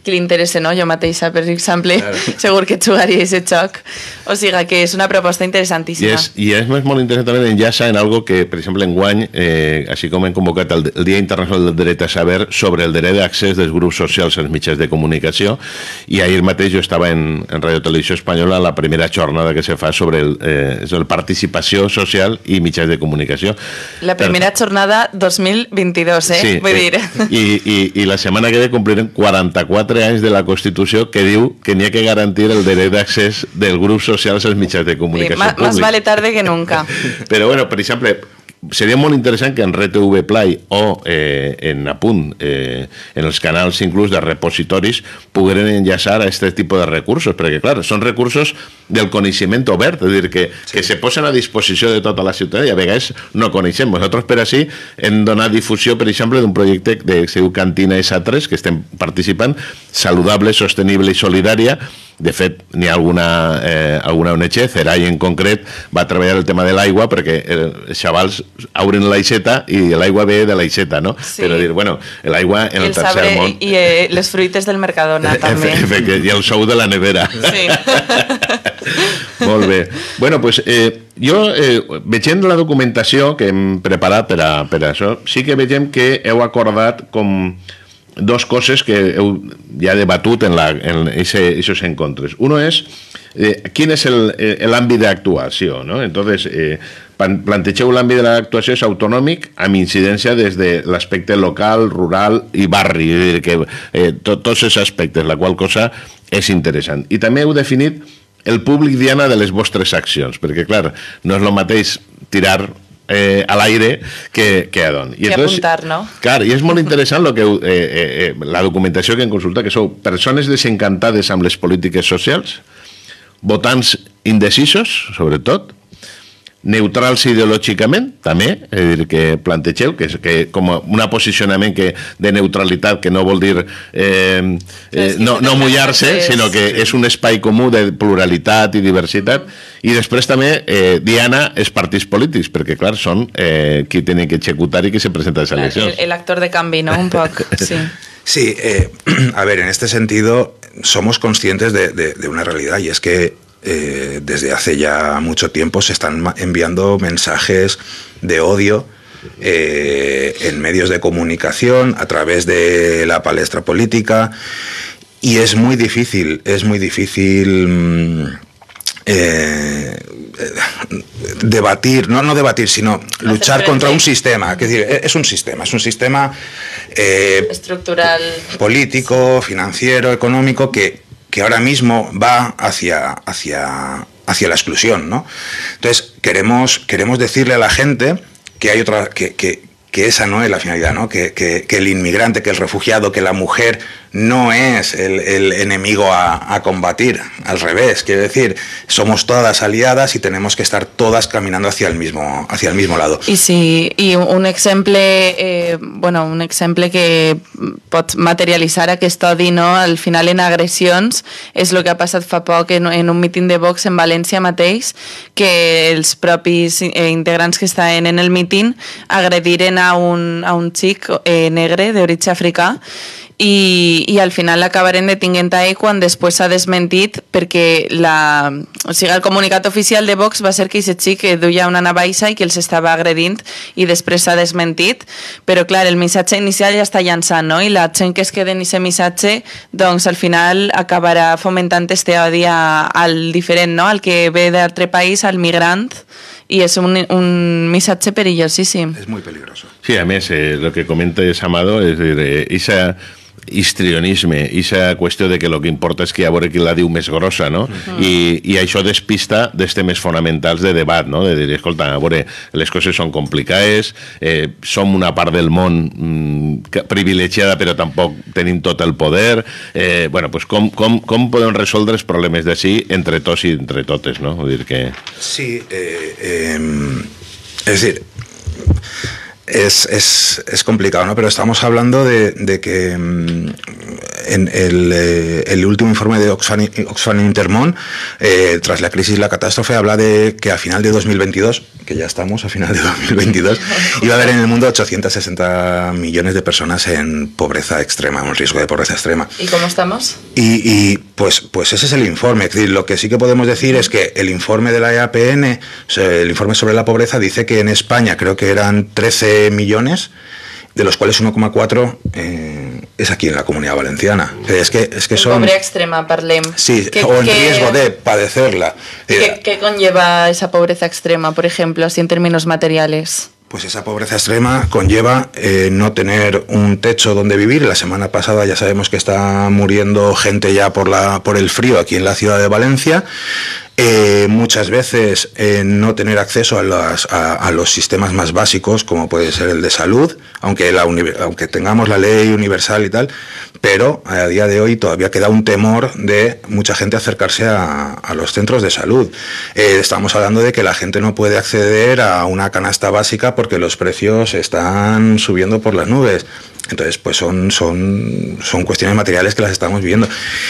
qui li interessa, jo mateixa per exemple, segur que jugaria aquest xoc, o sigui que és una proposta interessantíssima. I és molt interessant també d'enllaçar en algo que per exemple enguany, així com hem convocat el Dia Internacional del Dret a Saber sobre el dret d'accés dels grups socials als mitjans de comunicació, i ahir mateix jo estava en Radio Televisió Espanyola a la primera jornada que se fa sobre la participació social i mitjans de comunicació. La primera jornada dos mil vint-i-dos, eh? Vull dir... I la setmana que ve complirem quaranta-quatre anys de la Constitució que diu que n'hi ha que garantir el dret d'accés dels grups socials als mitjans de comunicació públics. Más vale tarde que nunca. Però, bueno, per exemple... Seria molt interessant que en R T V Play o en Apunt, en els canals inclús de repositoris, pogueren enllaçar a aquest tipus de recursos, perquè, clar, són recursos del coneixement obert, és a dir, que se posen a disposició de tota la ciutadania, a vegades no coneixem. Nosaltres, per així, hem donat difusió, per exemple, d'un projecte que es diu Cantina essa tres, que estem participant, saludable, sostenible i solidària. De fet, n'hi ha alguna O N G, CERAI en concret, va treballar el tema de l'aigua perquè els xavals obren l'aixeta i l'aigua ve de l'aixeta, no? Però dir, bueno, l'aigua en el tercer món... I les fruites del Mercadona, també. I el sou de la nevera. Sí. Molt bé. Bueno, doncs... Jo, veient la documentació que hem preparat per això, sí que veiem que heu acordat com... dos coses que heu ja debatut en aquests encontres. Un és quin és l'àmbit d'actuació. Entonces, plantegeu l'àmbit de l'actuació és autonòmic amb incidència des de l'aspecte local, rural i barri, tots els aspectes, la qual cosa és interessant. I també heu definit el públic diana de les vostres accions, perquè, clar, no és el mateix tirar a l'aire que a d'on. Que apuntar, no? Clar, i és molt interessant la documentació que hem consultat, que sou persones desencantades amb les polítiques socials, votants indecisos, sobretot, neutrals ideològicament, també, és a dir, que plantegeu, que com un posicionament de neutralitat que no vol dir no mullar-se, sinó que és un espai comú de pluralitat i diversitat, i després també diana els partits polítics, perquè, clar, són qui tenen que executar i qui se presenta a les eleccions. El actor de canvi, no? Un poc, sí. Sí, a ver, en este sentido somos conscientes de una realidad, y es que Eh, desde hace ya mucho tiempo se están enviando mensajes de odio eh, en medios de comunicación a través de la palestra política, y es muy difícil, es muy difícil eh, debatir, no, no debatir, sino luchar contra un sistema, que es decir, es un sistema, es un sistema eh, estructural, político, financiero, económico, que que ahora mismo va hacia, hacia, hacia la exclusión, ¿no? Entonces, queremos, queremos decirle a la gente que hay otra, que, que, que esa no es la finalidad, ¿no? Que, que, que el inmigrante, que el refugiado, que la mujer no es el, el enemigo a, a combatir, al revés. Quiero decir, somos todas aliadas y tenemos que estar todas caminando hacia el mismo, hacia el mismo lado. Y sí, y un exemple, eh, bueno, un exemple que pot materialitzar aquest odi, no? Al final en agressions és el que ha passat fa poc en, en un míting de Vox en València mateix, que els propis integrants que estaven en el míting agrediren a un, a un xic eh, negre d'origen africà, I, i al final acabarem detinguent a ell quan després s'ha desmentit, perquè la, o sigui, el comunicat oficial de Vox va ser que aquest xic duia una navaixa i que els estava agredint, i després s'ha desmentit, però clar, el missatge inicial ja està llançant, no? I la gent que es queda en aquest missatge, doncs al final acabarà fomentant este odi al diferent, no? Al que ve d'altre país, al migrant, i és un missatge perillosíssim. És molt peligroso. Sí, a més, el que comenta Amado és a dir, aquesta histrionisme, aquesta qüestió de que el que importa és que hi ha qui la diu més grossa, no? I això despista dels temes fonamentals de debat, no? De dir, escolta, a veure, les coses són complicades, som una part del món privilegiada però tampoc tenim tot el poder, bueno, doncs com podem resoldre els problemes d'ací entre tots i entre totes, no? Vull dir que... Sí, és a dir... Es, es, es complicado, ¿no? Pero estamos hablando de, de que en el, el último informe de Oxfam, Oxfam Intermón, eh, tras la crisis y la catástrofe, habla de que a final de dos mil veintidós, que ya estamos a final de dos mil veintidós, iba a haber en el mundo ochocientos sesenta millones de personas en pobreza extrema, un riesgo de pobreza extrema. ¿Y cómo estamos? Y, y pues, pues ese es el informe. Es decir, lo que sí que podemos decir es que el informe de la E A P N, el informe sobre la pobreza, dice que en España creo que eran trece millones, de los cuales uno coma cuatro eh, es aquí en la Comunidad Valenciana. Es que, es que son... Pobreza extrema, parlem. Sí, que, o en que, riesgo de padecerla. ¿Qué eh, conlleva esa pobreza extrema, por ejemplo, así en términos materiales? Pues esa pobreza extrema conlleva eh, no tener un techo donde vivir. La semana pasada ya sabemos que está muriendo gente ya por, la, por el frío aquí en la ciudad de Valencia. Eh, muchas veces eh, no tener acceso a, las, a, a los sistemas más básicos, como puede ser el de salud, aunque, la aunque tengamos la ley universal y tal, pero a día de hoy todavía queda un temor de mucha gente acercarse a, a los centros de salud. Eh, estamos hablando de que la gente no puede acceder a una canasta básica porque los precios están subiendo por las nubes. Entonces, pues son, son, son cuestiones materiales que las estamos viviendo.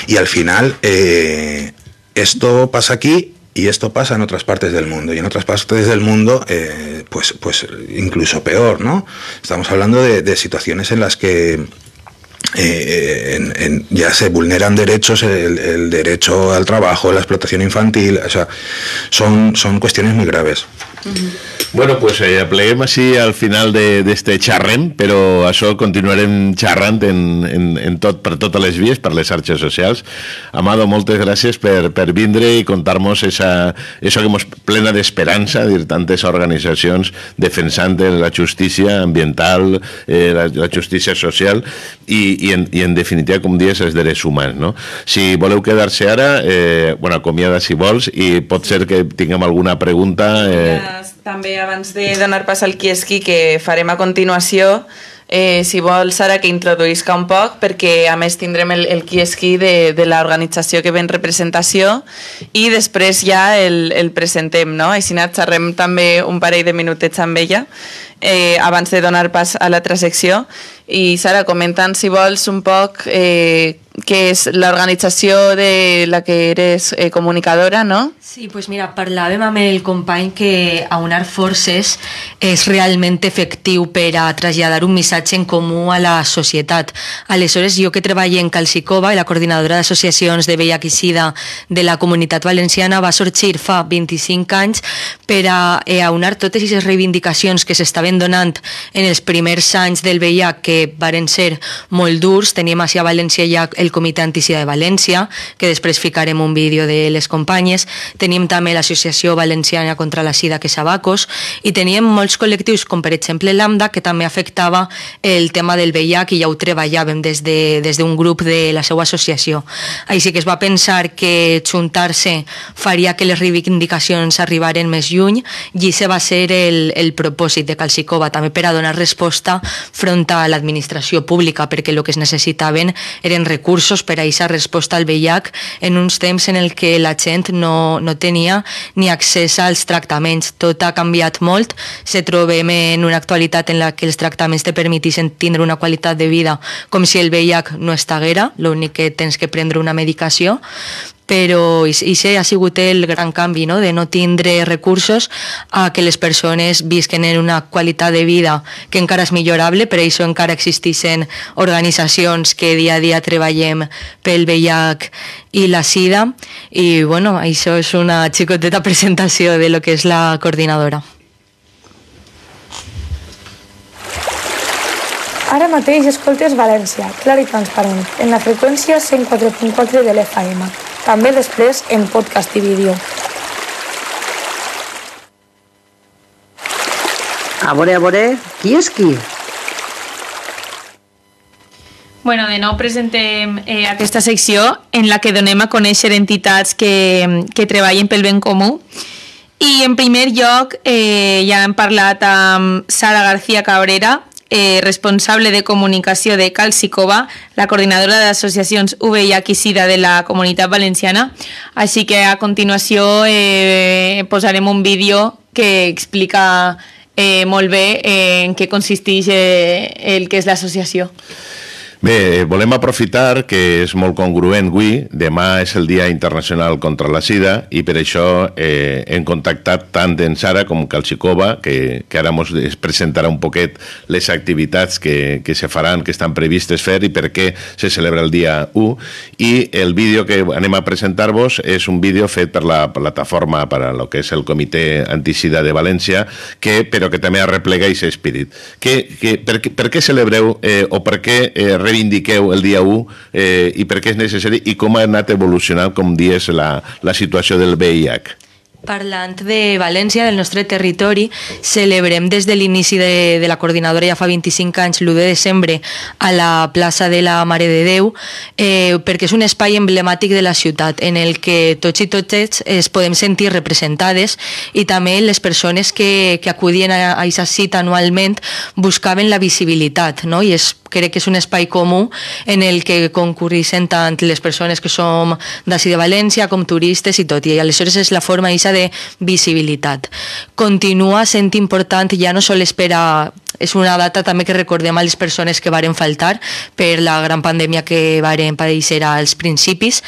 Y al final... Eh, Esto pasa aquí y esto pasa en otras partes del mundo. Y en otras partes del mundo, eh, pues, pues incluso peor, ¿no? Estamos hablando de, de situaciones en las que eh, en, en, ya se vulneran derechos, el, el derecho al trabajo, la explotación infantil, o sea, son, son cuestiones muy graves. Bueno, pues eh, pleguem així al final d'este xerrem, però això continuarem xerrant per totes les vies, per les xarxes socials. Amado, moltes gràcies per vindre i contar-nos això que mos plena d'esperança, dir tantes organitzacions defensant la justícia ambiental, la justícia social i en definitiva, com dius, els drets humans. Si voleu quedar-se ara, bueno, acomiada si vols i pot ser que tinguem alguna pregunta... També abans de donar pas al Kieski que farem a continuació, si vol Sara que introduïsca un poc, perquè a més tindrem el Kieski de l'organització que ve en representació i després ja el presentem, no? Així xerrem també un parell de minutets amb ella abans de donar pas a l'altra secció. I Sara, comenta'ns si vols un poc què és l'organització de la que eres comunicadora, no? Sí, doncs mira, parlàvem amb el company que aunar forces és realment efectiu per a traslladar un missatge en comú a la societat. Aleshores, jo que treballo en Calcicova, la coordinadora d'associacions de VIH i SIDA de la Comunitat Valenciana, va sorgir fa vint-i-cinc anys per a aunar totes aquestes reivindicacions que s'estaven donant en els primers anys del VIH, que varen ser molt durs. Teníem a València ja el Comitè Antisida de València, que després ficarem un vídeo de les companyes. Teníem també l'Associació Valenciana contra la Sida, que és Abacos, i teníem molts col·lectius, com per exemple l'A M D A, que també afectava el tema del VIH i ja ho treballàvem des d'un grup de la seva associació. Així que es va pensar que juntar-se faria que les reivindicacions arribaren més lluny i això va ser el propòsit de Calcicova, també per a donar resposta front a l'administració pública, perquè el que es necessitaven eren recursos per a aquesta resposta al VIH en uns temps en el que la gent no tenia ni accés als tractaments. Tot ha canviat molt, se trobem en una actualitat en la que els tractaments te permetixen tindre una qualitat de vida com si el VIH no estiguera, l'únic que tens que prendre una medicació, però això ha sigut el gran canvi, de no tindre recursos a que les persones visquen en una qualitat de vida que encara és millorable. Per això encara existeixen organitzacions que dia a dia treballem pel VIH i la SIDA i això és una xicoteta presentació de lo que és la coordinadora. Ara mateix escoltes València, clar i transparent, en la freqüència cent quatre punt quatre de l'F M. També després en podcast i vídeo. A veure, a veure, qui és qui? Bueno, de nou presentem eh, aquesta secció en la que donem a conèixer entitats que, que treballen pel ben comú. I en primer lloc eh, ja hem parlat amb Sara García Cabrera, eh, responsable de comunicació de Calcicova, la coordinadora d'associacions V I H i SIDA de la Comunitat Valenciana. Així que a continuació eh, posarem un vídeo que explica eh, molt bé eh, en què consisteix eh, el que és l'associació. Bé, volem aprofitar que és molt congruent avui, demà és el Dia Internacional contra la Sida i per això eh, hem contactat tant en Sara com Calcicova, que, que ara mos presentarà un poquet les activitats que, que se faran, que estan previstes fer i per què se celebra el dia u. I el vídeo que anem a presentar-vos és un vídeo fet per la plataforma per a lo que és el Comité Antisida de València, que, però que també arreplega aquest espírit. Que, que, per, per què celebreu eh, o per què eh, reivindiqueu el dia u eh, i per què és necessari i com ha anat evolucionant, com dius, la, la situació del V I H. Parlant de València, del nostre territori, celebrem des de l'inici de, de la coordinadora ja fa vint-i-cinc anys, l'u de desembre, a la plaça de la Mare de Déu, eh, perquè és un espai emblemàtic de la ciutat en el que tots i totes es podem sentir representades i també les persones que, que acudien a aquesta cita anualment buscaven la visibilitat, no? I és, crec que és un espai comú en el que concurreixen tant les persones que som d'ací de València com turistes i tot, i aleshores és la forma aquesta de visibilitat. Continua sent important, ja no sols per a... És una data també que recordem a les persones que varen faltar per la gran pandèmia que varen patir als principis,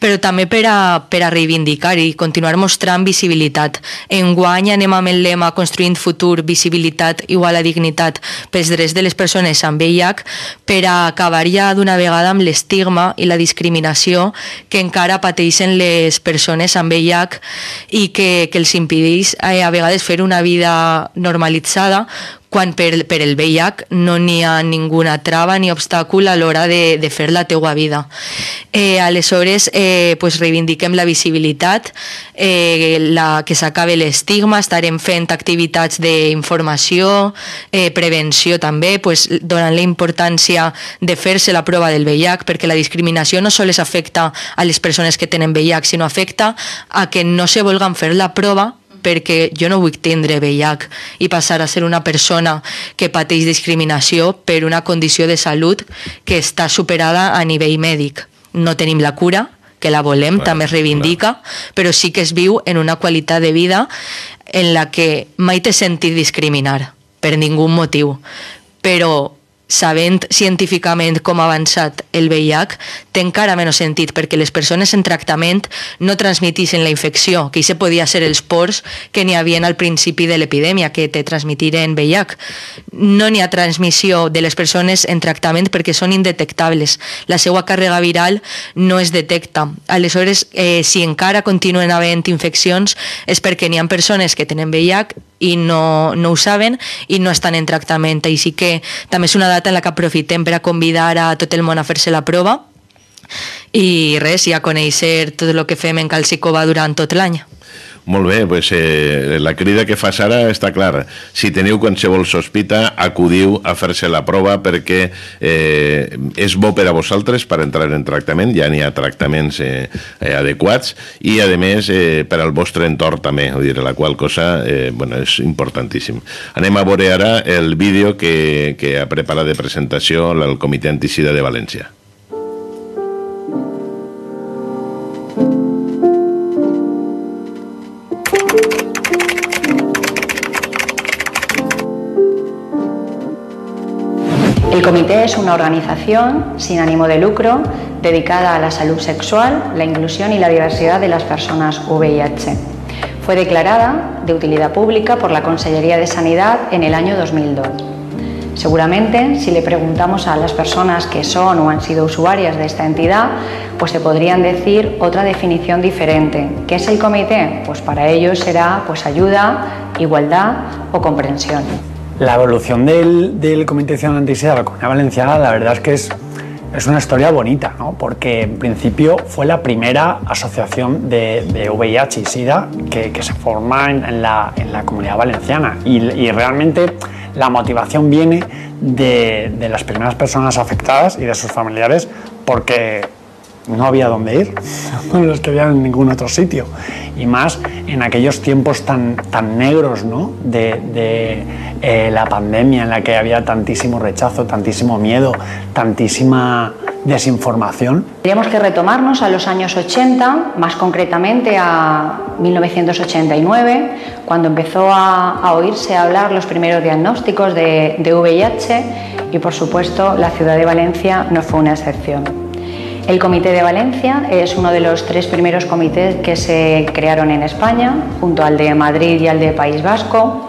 però també per a, per a reivindicar i continuar mostrant visibilitat. Enguany anem amb el lema Construint futur, visibilitat igual a dignitat pels drets de les persones amb V I H, per a acabar ja d'una vegada amb l'estigma i la discriminació que encara pateixen les persones amb V I H i que, que els impedeix eh, a vegades fer una vida normalitzada, quan per, per el V I H no n'hi ha ninguna trava ni obstàcul a l'hora de, de fer la teua vida. Eh, aleshores, eh, pues reivindiquem la visibilitat, eh, la, que s'acabe l'estigma, estarem fent activitats d'informació, eh, prevenció també, pues, donant la importància de fer-se la prova del V I H, perquè la discriminació no sols afecta a les persones que tenen V I H, sinó afecta a que no se vulguin fer la prova perquè jo no vull tindre V I H i passar a ser una persona que pateix discriminació per una condició de salut que està superada a nivell mèdic. No tenim la cura, que la volem, clar, també es reivindica, clar, però sí que es viu en una qualitat de vida en la que mai t'he sentit discriminar, per ningú motiu. Però sabent científicament com ha avançat el V I H, té encara menys sentit perquè les persones en tractament no transmiteixen la infecció, que això podia ser els pors que n'hi havia al principi de l'epidèmia, que te transmitiren V I H. No n'hi ha transmissió de les persones en tractament perquè són indetectables. La seva càrrega viral no es detecta. Aleshores, eh, si encara continuen havent infeccions, és perquè n'hi ha persones que tenen V I H i no, no ho saben i no estan en tractament. Així que també és una data en la que aprofitem per a convidar a tot el món a fer-se la prova i res, i a conèixer tot el que fem en Calcicova durant tot l'any. Molt bé, doncs, eh, la crida que fa Sara està clara. Si teniu qualsevol sospita, acudiu a fer-se la prova perquè eh, és bo per a vosaltres per entrar en tractament, ja n'hi ha tractaments eh, adequats i, a més, eh, per al vostre entorn també, vull dir, la qual cosa eh, bueno, és importantíssim. Anem a veure ara el vídeo que, que ha preparat de presentació el Comitè Antisida de València. El Comité es una organización sin ánimo de lucro dedicada a la salud sexual, la inclusión y la diversidad de las personas V I H. Fue declarada de utilidad pública por la Consellería de Sanidad en el año dos mil dos. Seguramente, si le preguntamos a las personas que son o han sido usuarias de esta entidad, pues se podrían decir otra definición diferente. ¿Qué es el Comité? Pues para ellos será pues ayuda, igualdad o comprensión. La evolución del, del Comité Ciudadano Antisida de la Comunidad Valenciana, la verdad es que es, es una historia bonita, ¿no? Porque en principio fue la primera asociación de, de V I H y SIDA que, que se forma en, en, la, en la Comunidad Valenciana y, y realmente la motivación viene de, de las primeras personas afectadas y de sus familiares, porque no había dónde ir, no los que había en ningún otro sitio, y más en aquellos tiempos tan, tan negros, ¿no?, de, de eh, la pandemia, en la que había tantísimo rechazo, tantísimo miedo, tantísima desinformación. Tendríamos que retomarnos a los años ochenta, más concretamente a mil novecientos ochenta y nueve, cuando empezó a, a oírse hablar los primeros diagnósticos de, de V I H, y por supuesto la ciudad de Valencia no fue una excepción. El Comité de Valencia es uno de los tres primeros comités que se crearon en España, junto al de Madrid y al de País Vasco.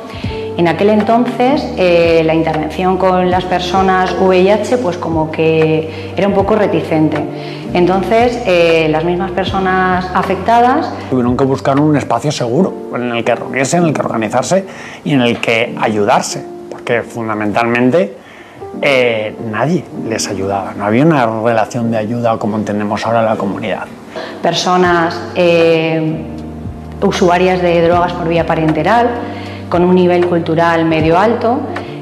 En aquel entonces eh, la intervención con las personas V I H pues como que era un poco reticente. Entonces eh, las mismas personas afectadas tuvieron que buscar un espacio seguro en el que reunirse, en el que organizarse y en el que ayudarse, porque fundamentalmente Eh, nadie les ayudaba, no había una relación de ayuda como entendemos ahora la comunidad. Personas eh, usuarias de drogas por vía parenteral, con un nivel cultural medio alto,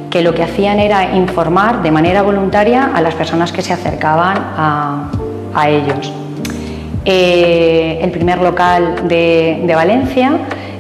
que lo que hacían era informar de manera voluntaria a las personas que se acercaban a, a ellos. Eh, el primer local de, de Valencia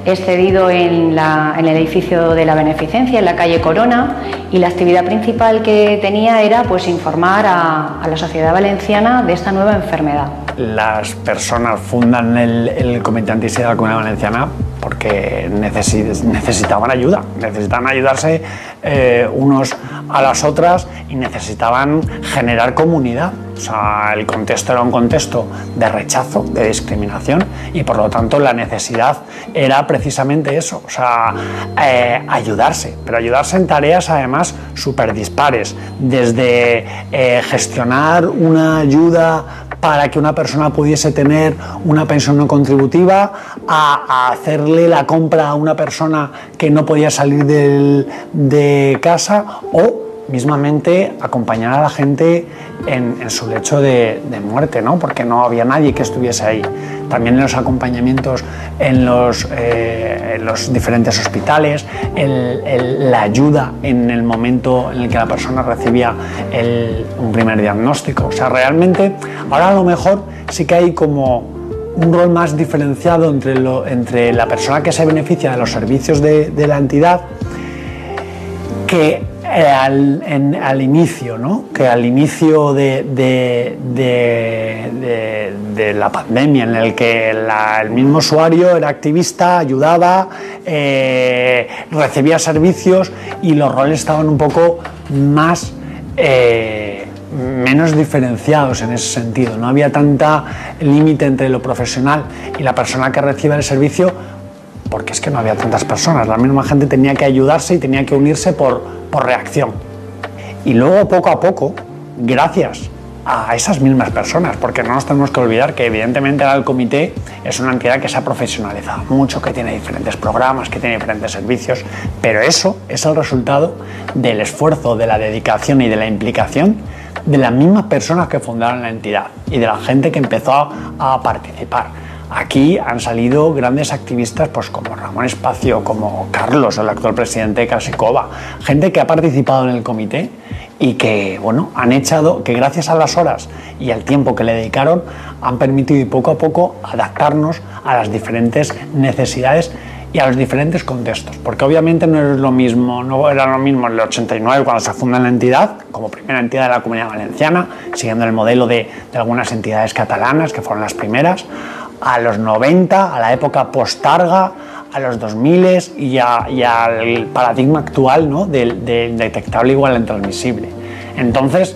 es cedido en, la, en el edificio de la Beneficencia, en la calle Corona, y la actividad principal que tenía era pues informar a, a la sociedad valenciana de esta nueva enfermedad. Las personas fundan el, el Comité Antisida de la Comunidad Valenciana porque necesit, necesitaban ayuda, necesitaban ayudarse eh, unos a las otras y necesitaban generar comunidad. O sea, el contexto era un contexto de rechazo, de discriminación, y por lo tanto la necesidad era precisamente eso, o sea, eh, ayudarse, pero ayudarse en tareas además súper dispares, desde eh, gestionar una ayuda para que una persona pudiese tener una pensión no contributiva, a, a hacerle la compra a una persona que no podía salir del, de casa, o mismamente acompañar a la gente en, en su lecho de, de muerte, ¿no?, porque no había nadie que estuviese ahí. También en los acompañamientos en los, eh, en los diferentes hospitales, el, el, la ayuda en el momento en el que la persona recibía el, un primer diagnóstico. O sea, realmente ahora a lo mejor sí que hay como un rol más diferenciado entre, lo, entre la persona que se beneficia de los servicios de, de la entidad, que Al, en, al inicio, ¿no?, que al inicio de, de, de, de, de la pandemia, en el que la, el mismo usuario era activista, ayudaba, eh, recibía servicios, y los roles estaban un poco más eh, menos diferenciados en ese sentido. No había tanta límite entre lo profesional y la persona que recibe el servicio, porque es que no había tantas personas, la misma gente tenía que ayudarse y tenía que unirse por, por reacción. Y luego, poco a poco, gracias a esas mismas personas, porque no nos tenemos que olvidar que evidentemente ahora el comité es una entidad que se ha profesionalizado mucho, que tiene diferentes programas, que tiene diferentes servicios, pero eso es el resultado del esfuerzo, de la dedicación y de la implicación de las mismas personas que fundaron la entidad y de la gente que empezó a, a participar. Aquí han salido grandes activistas pues como Ramón Espacio, como Carlos, el actual presidente de Calcicova, gente que ha participado en el comité y que, bueno, han echado, que gracias a las horas y al tiempo que le dedicaron, han permitido poco a poco adaptarnos a las diferentes necesidades y a los diferentes contextos, porque obviamente no es lo mismo, no era lo mismo en el ochenta y nueve, cuando se funda la entidad como primera entidad de la Comunidad Valenciana, siguiendo el modelo de, de algunas entidades catalanas que fueron las primeras, a los noventa, a la época post-Targa, a los dos mil y, a, y al paradigma actual, ¿no?, del de detectable igual a intransmisible. Entonces,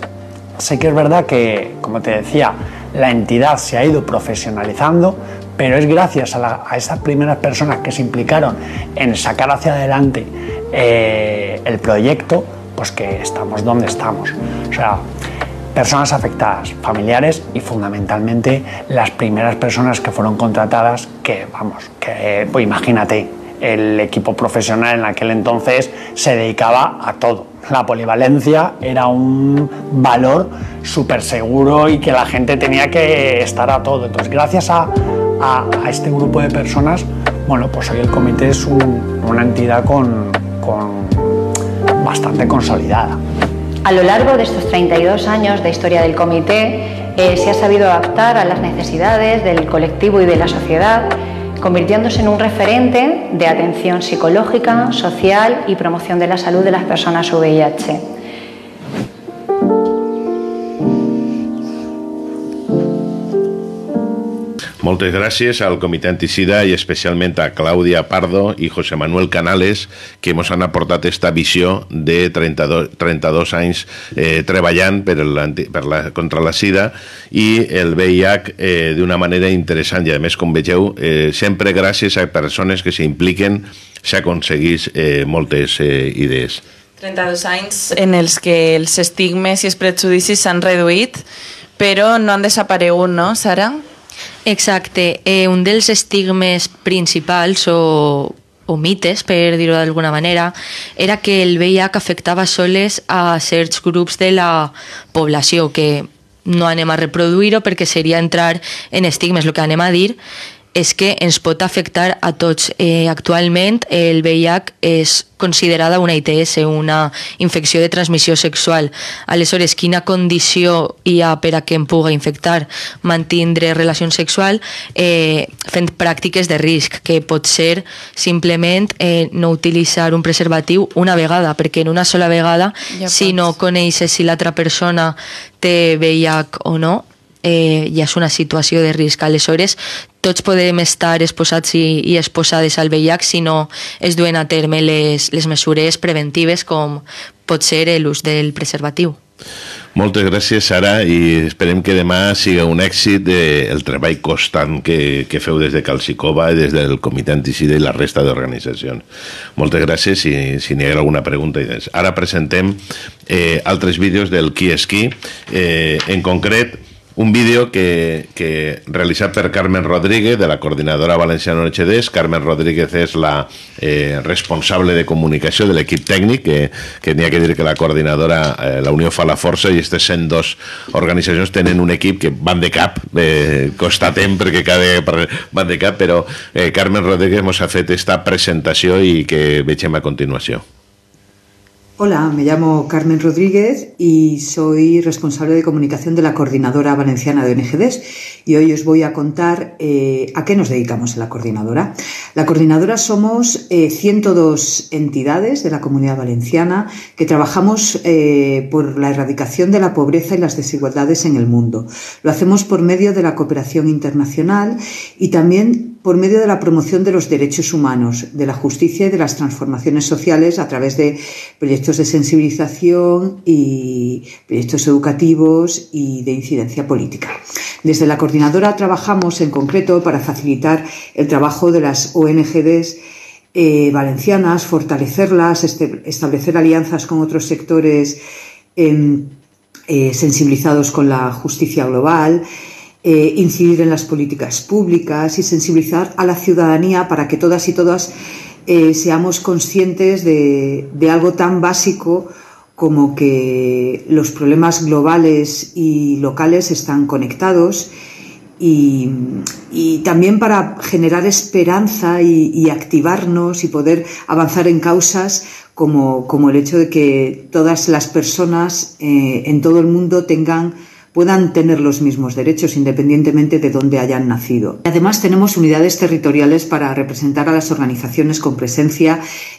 sé que es verdad que, como te decía, la entidad se ha ido profesionalizando, pero es gracias a, la, a esas primeras personas que se implicaron en sacar hacia adelante eh, el proyecto, pues que estamos donde estamos. O sea, personas afectadas, familiares y fundamentalmente las primeras personas que fueron contratadas, que vamos, que pues imagínate, el equipo profesional en aquel entonces se dedicaba a todo. La polivalencia era un valor súper seguro y que la gente tenía que estar a todo. Entonces, gracias a, a, a este grupo de personas, bueno, pues hoy el comité es un, una entidad con, con bastante consolidada. A lo largo de estos treinta y dos años de historia del comité, eh, se ha sabido adaptar a las necesidades del colectivo y de la sociedad, convirtiéndose en un referente de atención psicológica, social y promoción de la salud de las personas V I H. Moltes gràcies al Comité Antisida y especialmente a Claudia Pardo y José Manuel Canales, que nos han aportado esta visión de trenta-dos anys eh, treballant per la, per la, contra la sida y el V I H eh, de una manera interesante. Y además, com vegeu, eh, siempre gracias a personas que se impliquen se aconseguís eh, moltes eh, idees. trenta-dos anys en els que els estigmes i els prejudicis s'han reduït, però no han desaparegut, no, Sara? Exacte. Eh, un dels estigmes principals o, o mites, per dir-ho d'alguna manera, era que el V I H afectava sols a certs grups de la població, que no anem a reproduir-ho perquè seria entrar en estigmes. El que anem a dir és que ens pot afectar a tots. Eh, actualment el V I H és considerada una I T S, una infecció de transmissió sexual. Aleshores, quina condició hi ha per a que em pugui infectar? Mantindre relació sexual eh, fent pràctiques de risc, que pot ser simplement eh, no utilitzar un preservatiu una vegada, perquè en una sola vegada, ja si no coneixes si l'altra persona té V I H o no, eh, ja és una situació de risc. Aleshores, tots podem estar exposats i, i exposades al V I H si no es duen a terme les, les mesures preventives, com pot ser l'ús del preservatiu. Moltes gràcies, Sara, i esperem que demà siga un èxit eh, el treball constant que, que feu des de Calcicova, des del Comitè Antisida i la resta d'organitzacions. Moltes gràcies. Si, si n'hi ha alguna pregunta, ara presentem eh, altres vídeos del Qui és qui, eh, en concret un vídeo que, que realizado por Carmen Rodríguez, de la Coordinadora Valenciana de O N G Ds. Carmen Rodríguez es la eh, responsable de comunicación del equipo técnico, que, que tenía que decir que la coordinadora, eh, la Unión fa la força, y estas son dos organizaciones tienen un equipo que van de cap, eh, constatem porque cada van de cap, pero eh, Carmen Rodríguez nos ha hecho esta presentación y que veiem a continuación. Hola, me llamo Carmen Rodríguez y soy responsable de comunicación de la Coordinadora Valenciana de O N G Ds, y hoy os voy a contar eh, a qué nos dedicamos en la Coordinadora. La Coordinadora somos eh, ciento dos entidades de la Comunidad Valenciana que trabajamos eh, por la erradicación de la pobreza y las desigualdades en el mundo. Lo hacemos por medio de la cooperación internacional y también por medio de la promoción de los derechos humanos, de la justicia y de las transformaciones sociales a través de proyectos de sensibilización y proyectos educativos y de incidencia política. Desde la Coordinadora trabajamos en concreto para facilitar el trabajo de las O N G Ds eh, valencianas, fortalecerlas, este, establecer alianzas con otros sectores eh, eh, sensibilizados con la justicia global, Eh, incidir en las políticas públicas y sensibilizar a la ciudadanía para que todas y todas eh, seamos conscientes de, de algo tan básico como que los problemas globales y locales están conectados, y, y también para generar esperanza y, y activarnos y poder avanzar en causas como, como el hecho de que todas las personas eh, en todo el mundo tengan puedan tener los mismos derechos independientemente de dónde hayan nacido. Además, tenemos unidades territoriales para representar a las organizaciones con presencia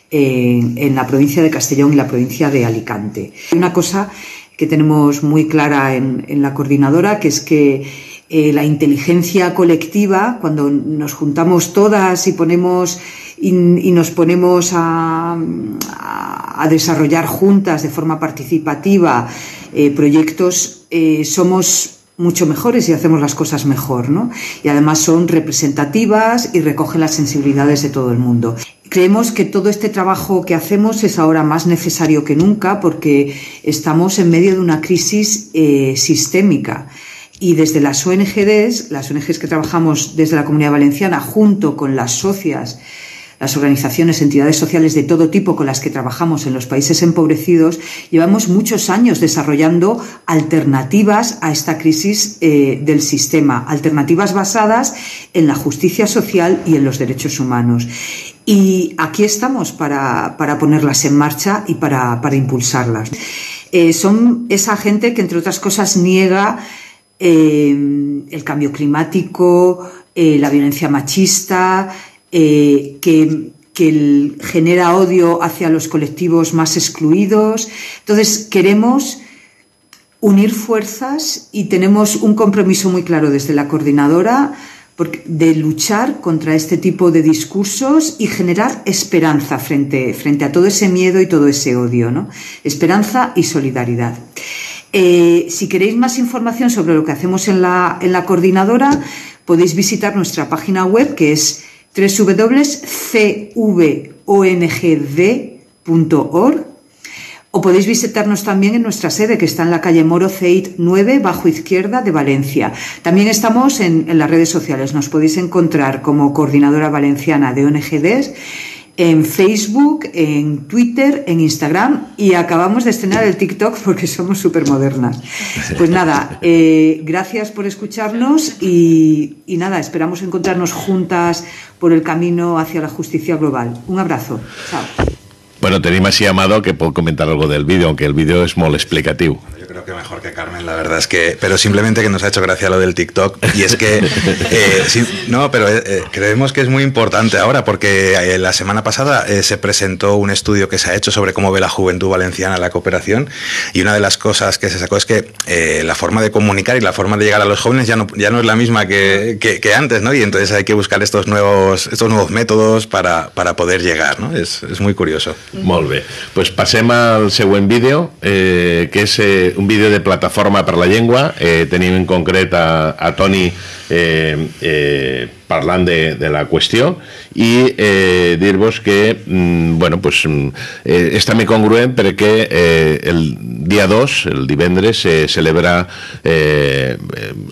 en, en la provincia de Castellón y la provincia de Alicante. Una cosa que tenemos muy clara en, en la Coordinadora, que es que eh, la inteligencia colectiva, cuando nos juntamos todas y ponemos y, y nos ponemos a, a, a desarrollar juntas de forma participativa eh, proyectos, Eh, somos mucho mejores y hacemos las cosas mejor, ¿no? Y además son representativas y recogen las sensibilidades de todo el mundo. Creemos que todo este trabajo que hacemos es ahora más necesario que nunca, porque estamos en medio de una crisis eh, sistémica. Y desde las O N G Ds, las O N G Ds que trabajamos desde la Comunidad Valenciana, junto con las socias, las organizaciones, entidades sociales de todo tipo con las que trabajamos en los países empobrecidos, llevamos muchos años desarrollando alternativas a esta crisis eh, del sistema, alternativas basadas en la justicia social y en los derechos humanos. Y aquí estamos para, para ponerlas en marcha y para, para impulsarlas. Eh, son esa gente que, entre otras cosas, niega eh, el cambio climático, eh, la violencia machista, eh, que, que genera odio hacia los colectivos más excluidos. Entonces, queremos unir fuerzas y tenemos un compromiso muy claro desde la coordinadora de luchar contra este tipo de discursos y generar esperanza frente, frente a todo ese miedo y todo ese odio, ¿no? Esperanza y solidaridad. Eh, si queréis más información sobre lo que hacemos en la, en la coordinadora, podéis visitar nuestra página web, que es doble u doble u doble u punto c v o n g d punto org, o podéis visitarnos también en nuestra sede, que está en la calle Moro Ceit nueve, bajo izquierda, de Valencia. También estamos en, en las redes sociales. Nos podéis encontrar como Coordinadora Valenciana de O N G Ds en Facebook, en Twitter, en Instagram, y acabamos de estrenar el TikTok porque somos súper modernas. Pues nada, eh, gracias por escucharnos y, y nada, esperamos encontrarnos juntas por el camino hacia la justicia global. Un abrazo. Chao. Bueno, tenim així Amado que pot comentar algo del vídeo, aunque el vídeo es molt explicatiu. Yo creo que mejor que Carmen, la verdad es que... Pero simplemente que nos ha hecho gracia lo del TikTok. Y es que... Eh, sí, no, pero eh, creemos que es muy importante ahora, porque eh, la semana pasada eh, se presentó un estudio que se ha hecho sobre cómo ve la juventud valenciana la cooperación, y una de las cosas que se sacó es que eh, la forma de comunicar y la forma de llegar a los jóvenes ya no, ya no es la misma que, que, que antes, ¿no? Y entonces hay que buscar estos nuevos, estos nuevos métodos para, para poder llegar, ¿no? Es, es muy curioso. Molt bé. Pues passem al següent vídeo, eh, que és eh, un vídeo de Plataforma per la Llengua. Eh, tenim en concret a, a Toni eh, eh, parlant de, de la qüestió, i eh, dir-vos que mm, bueno, pues, eh, és també congruent perquè eh, el dia dos, el divendres, se celebra eh,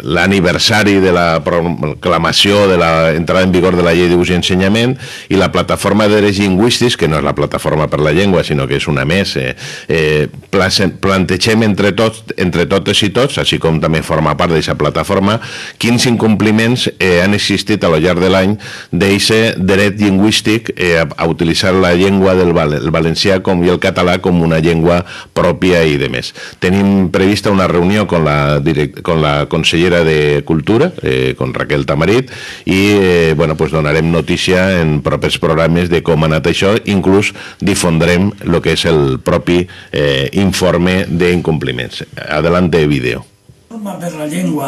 l'aniversari de la proclamació de l'entrada en vigor de la Llei d'Ús i Ensenyament, i la Plataforma de Drets Lingüístics, que no és la Plataforma per la Llengua, sinó que és una més, eh, eh, plantegem entre tots, entre totes i tots, així com també forma part d'aquesta plataforma, quins incompliments eh, han existit a lo llarg de l'any d'aquest dret lingüístic eh, a utilitzar la llengua del valencià com i el català com una llengua pròpia i de més. Tenim prevista una reunió con la, direct, con la consellera de Cultura, eh, con Raquel Tamarit, i eh, bueno, pues donarem notícia en propers programes de com ha anat això, inclús difondrem el que és el propi eh, informe d'incompliments. Adelante, vídeo. Plataforma per la Llengua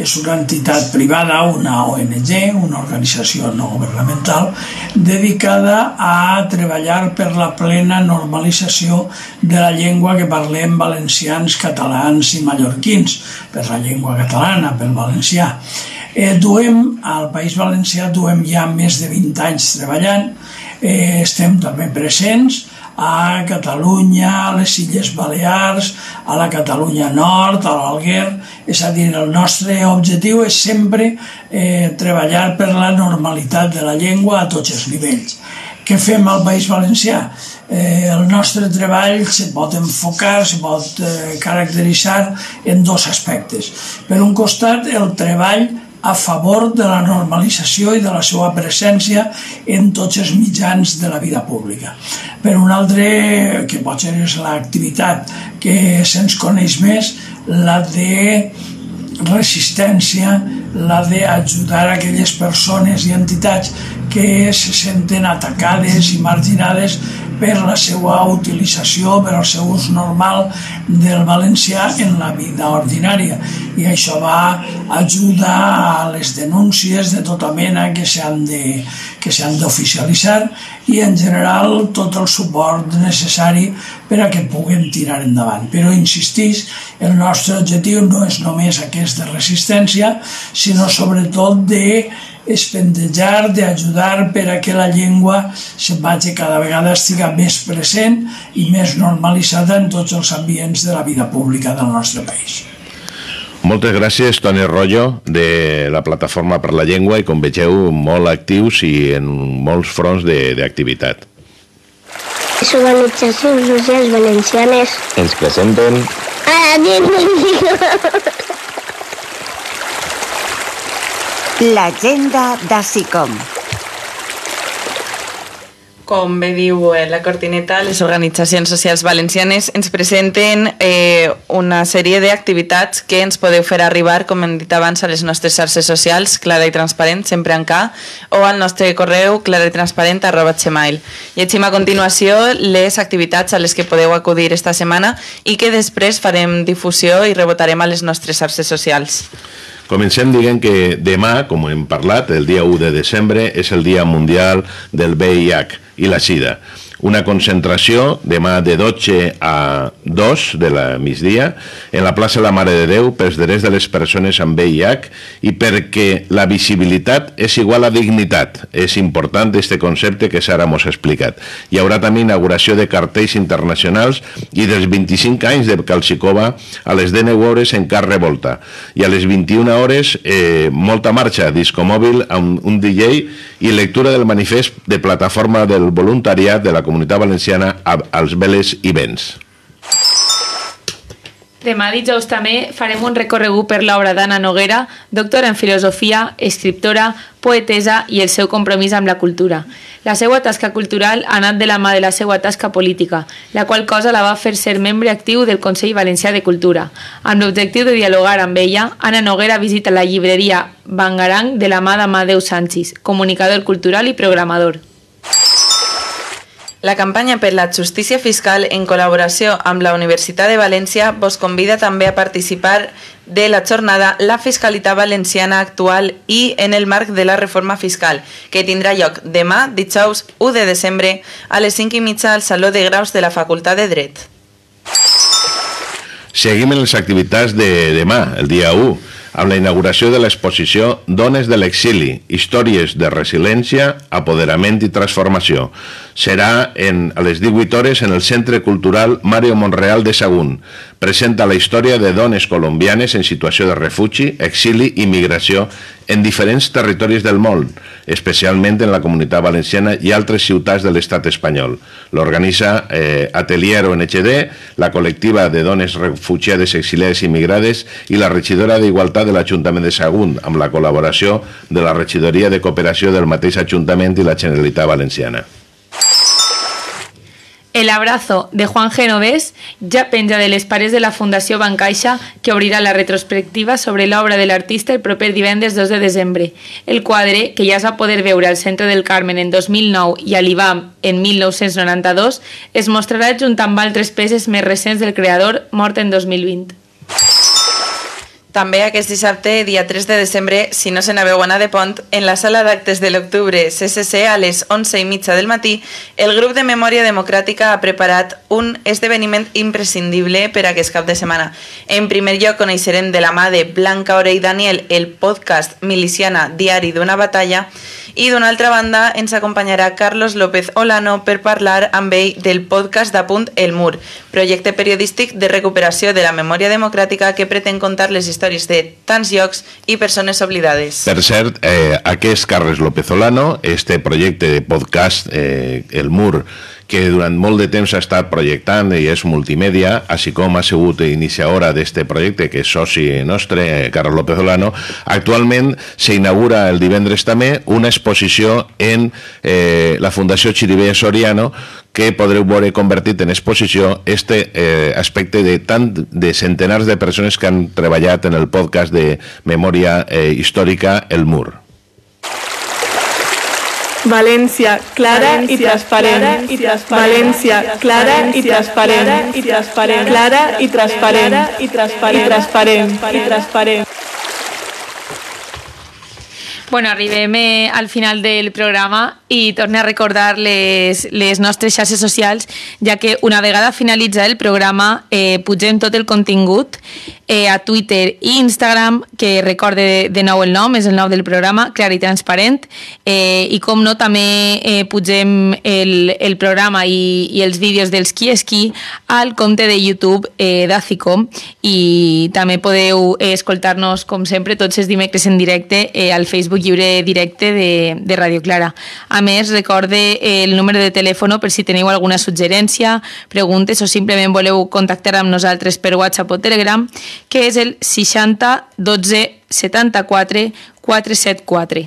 és una entitat privada, una O N G, una organització no governamental, dedicada a treballar per la plena normalització de la llengua que parlem valencians, catalans i mallorquins, per la llengua catalana, pel valencià. Eh, duem, al País Valencià duem ja més de vint anys treballant, eh, estem també presents a Catalunya, a les Illes Balears, a la Catalunya Nord, a l'Alguer. És a dir, el nostre objectiu és sempre eh, treballar per la normalitat de la llengua a tots els nivells. Què fem al País Valencià? Eh, el nostre treball se pot enfocar, se pot eh, caracteritzar en dos aspectes. Per un costat, el treball a favor de la normalització i de la seva presència en tots els mitjans de la vida pública. Per un altre, que potser és l'activitat que se'ns coneix més, la de resistència, la d'ajudar aquelles persones i entitats que se senten atacades i marginades per la seva utilització, per el seu ús normal del valencià en la vida ordinària. I això va ajudar a les denúncies de tota mena que s'han d'oficialitzar i, en general, tot el suport necessari per a que puguem tirar endavant. Però, insistís, el nostre objectiu no és només aquesta resistència, sinó sobretot de espendejar, d'ajudar per a que la llengua se'n vagi cada vegada estiga més present i més normalitzada en tots els ambients de la vida pública del nostre país. Moltes gràcies, Toni Royo, de la Plataforma per la Llengua, i com vegeu, molt actius i en molts fronts d'activitat. Les organitzacions socials valencianes ens presenten a la llengua. L'agenda d'ACICOM. Com bé diu la Cortineta, les organitzacions socials valencianes ens presenten eh, una sèrie d'activitats que ens podeu fer arribar, com hem dit abans, a les nostres xarxes socials, clara i transparent, sempre en K, o al nostre correu clara i transparent arroba gmail. Llegim a continuació les activitats a les que podeu acudir esta setmana i que després farem difusió i rebotarem a les nostres xarxes socials. Comencem dient que demà, com hem parlat, el dia u de desembre és el Dia Mundial del V I H i la SIDA. Una concentració demà de dotze a dos de la migdia en la plaça La Mare de Déu pels drets de les persones amb V I H i perquè la visibilitat és igual a dignitat. És important este concepte que Sara mos ha explicat. Hi haurà també inauguració de cartells internacionals i dels vint-i-cinc anys de Calcicova a les deu hores en Car Revolta. I a les vint-i-una hores eh, molta marxa, discomòbil amb un D J i lectura del manifest de plataforma del voluntariat de la Comunitat Valenciana als Veles i Vents. Demà dijous també farem un recorregut per l'obra d'Ana Noguera, doctora en filosofia, escriptora, poetesa i el seu compromís amb la cultura. La seva tasca cultural ha anat de la mà de la seva tasca política, la qual cosa la va fer ser membre actiu del Consell Valencià de Cultura. Amb l'objectiu de dialogar amb ella, Ana Noguera visita la llibreria Bangarang de la mà d'Amadeu Sanchis, comunicador cultural i programador. La campanya per la justícia fiscal, en col·laboració amb la Universitat de València, vos convida també a participar de la jornada La Fiscalitat Valenciana Actual i en el marc de la reforma fiscal, que tindrà lloc demà, dijous u de desembre, a les cinc i mitja al Saló de Graus de la Facultat de Dret. Seguim en les activitats de demà, el dia u. Amb la inauguració de l'exposició Dones de l'exili, històries de resiliència, apoderament i transformació. Serà a les divuit hores en el Centre Cultural Mario Monreal de Sagunt. Presenta la història de dones colombianes en situació de refugi, exili i migració en diferents territoris del món, especialment en la Comunitat Valenciana i altres ciutats de l'estat espanyol. L'organitza eh, Atelier O N G D, la col·lectiva de dones refugiades, exiliades i migrades i la regidora d'Igualtat de l'Ajuntament de Sagunt, amb la col·laboració de la Regidoria de Cooperació del mateix Ajuntament i la Generalitat Valenciana. El abrazo de Juan Genovés ja penja de les parets de la Fundació Bancaixa, que obrirà la retrospectiva sobre l'obra de l'artista el proper divendres dos de desembre. El quadre, que ja es va poder veure al Centre del Carmen en dos mil nou i a l'I B A M en mil nou-cents noranta-dos, es mostrarà junt amb altres peces més recents del creador, mort en dos mil vint. També aquest dissabte, dia tres de desembre, si no se n'haveu anat de pont, en la sala d'actes de l'octubre C C C a les onze i mitja del matí, el grup de Memòria Democràtica ha preparat un esdeveniment imprescindible per aquest cap de setmana. En primer lloc, coneixerem de la mà de Blanca Orell Daniel el podcast Miliciana Diari d'una batalla i d'una altra banda ens acompanyarà Carlos López Olano per parlar amb ell del podcast d'Apunt el Mur, projecte periodístic de recuperació de la memòria democràtica que pretén contar les històries històries de tants llocs i persones oblidades. Per cert, eh, aquest Carles López Olano, este projecte de podcast eh, El Mur, que durant molt de temps ha estat projectant i és multimèdia, així com ha sigut iniciadora d'este projecte, que és soci nostre, Carlos López Olano, actualment s'inaugura el divendres també una exposició en eh, la Fundació Xirivella Soriano, que podreu veure convertit en exposició este eh, aspecte de tant de centenars de persones que han treballat en el podcast de memòria eh, històrica El Mur. Valencia, clara y transparente. Valencia, clara y transparente. Clara y transparente. Y transparente. Bueno, arribem al final del programa i tornem a recordar les, les nostres xarxes socials, ja que una vegada finalitza el programa eh, pugem tot el contingut eh, a Twitter i Instagram, que recorde de nou el nom, és el nom del programa, Clar i Transparent, eh, i com no també eh, pugem el, el programa i, i els vídeos dels qui és qui al compte de YouTube eh, d'ACICOM, i també podeu eh, escoltar-nos com sempre tots els dimecres en directe eh, al Facebook lliure directe de, de Radio Clara. A més, recorde el número de telèfon per si teniu alguna suggerència, preguntes o simplement voleu contactar amb nosaltres per WhatsApp o Telegram, que és el seixanta dotze setanta-quatre quatre setanta-quatre.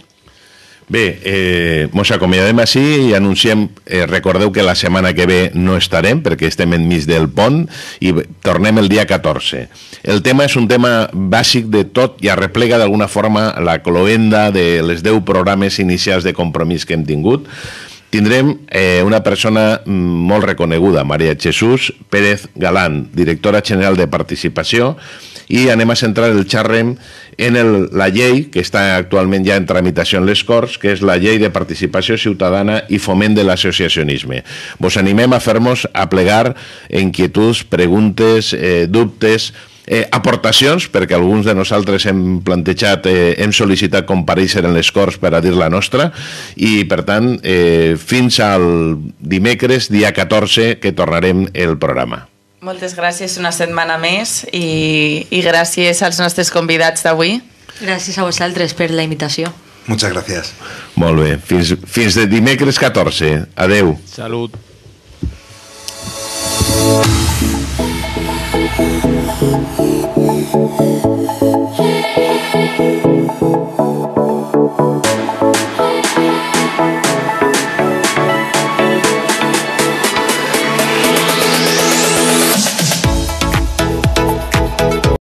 Bé, eh, mos acomiadem així i anunciem, eh, recordeu que la setmana que ve no estarem perquè estem enmig del pont i tornem el dia catorze. El tema és un tema bàsic de tot i arreplega d'alguna forma la cloenda de les deu programes inicials de compromís que hem tingut. Tindrem eh, una persona molt reconeguda, Maria Jesús Pérez Galán, directora general de Participació, i anem a centrar el xerrem en el, la llei que està actualment ja en tramitació en les Corts, que és la llei de participació ciutadana i foment de l'associacionisme. Vos animem a fer-nos a plegar inquietuds, preguntes, eh, dubtes, eh, aportacions, perquè alguns de nosaltres hem plantejat, eh, hem sol·licitat comparèixer en les Corts per a dir la nostra, i per tant eh, fins al dimecres, dia catorze, que tornarem el programa. Moltes gràcies una setmana més i, i gràcies als nostres convidats d'avui. Gràcies a vosaltres per la invitació. Moltes gràcies. Molt bé. Fins, fins de dimecres catorze. Adeu. Salut.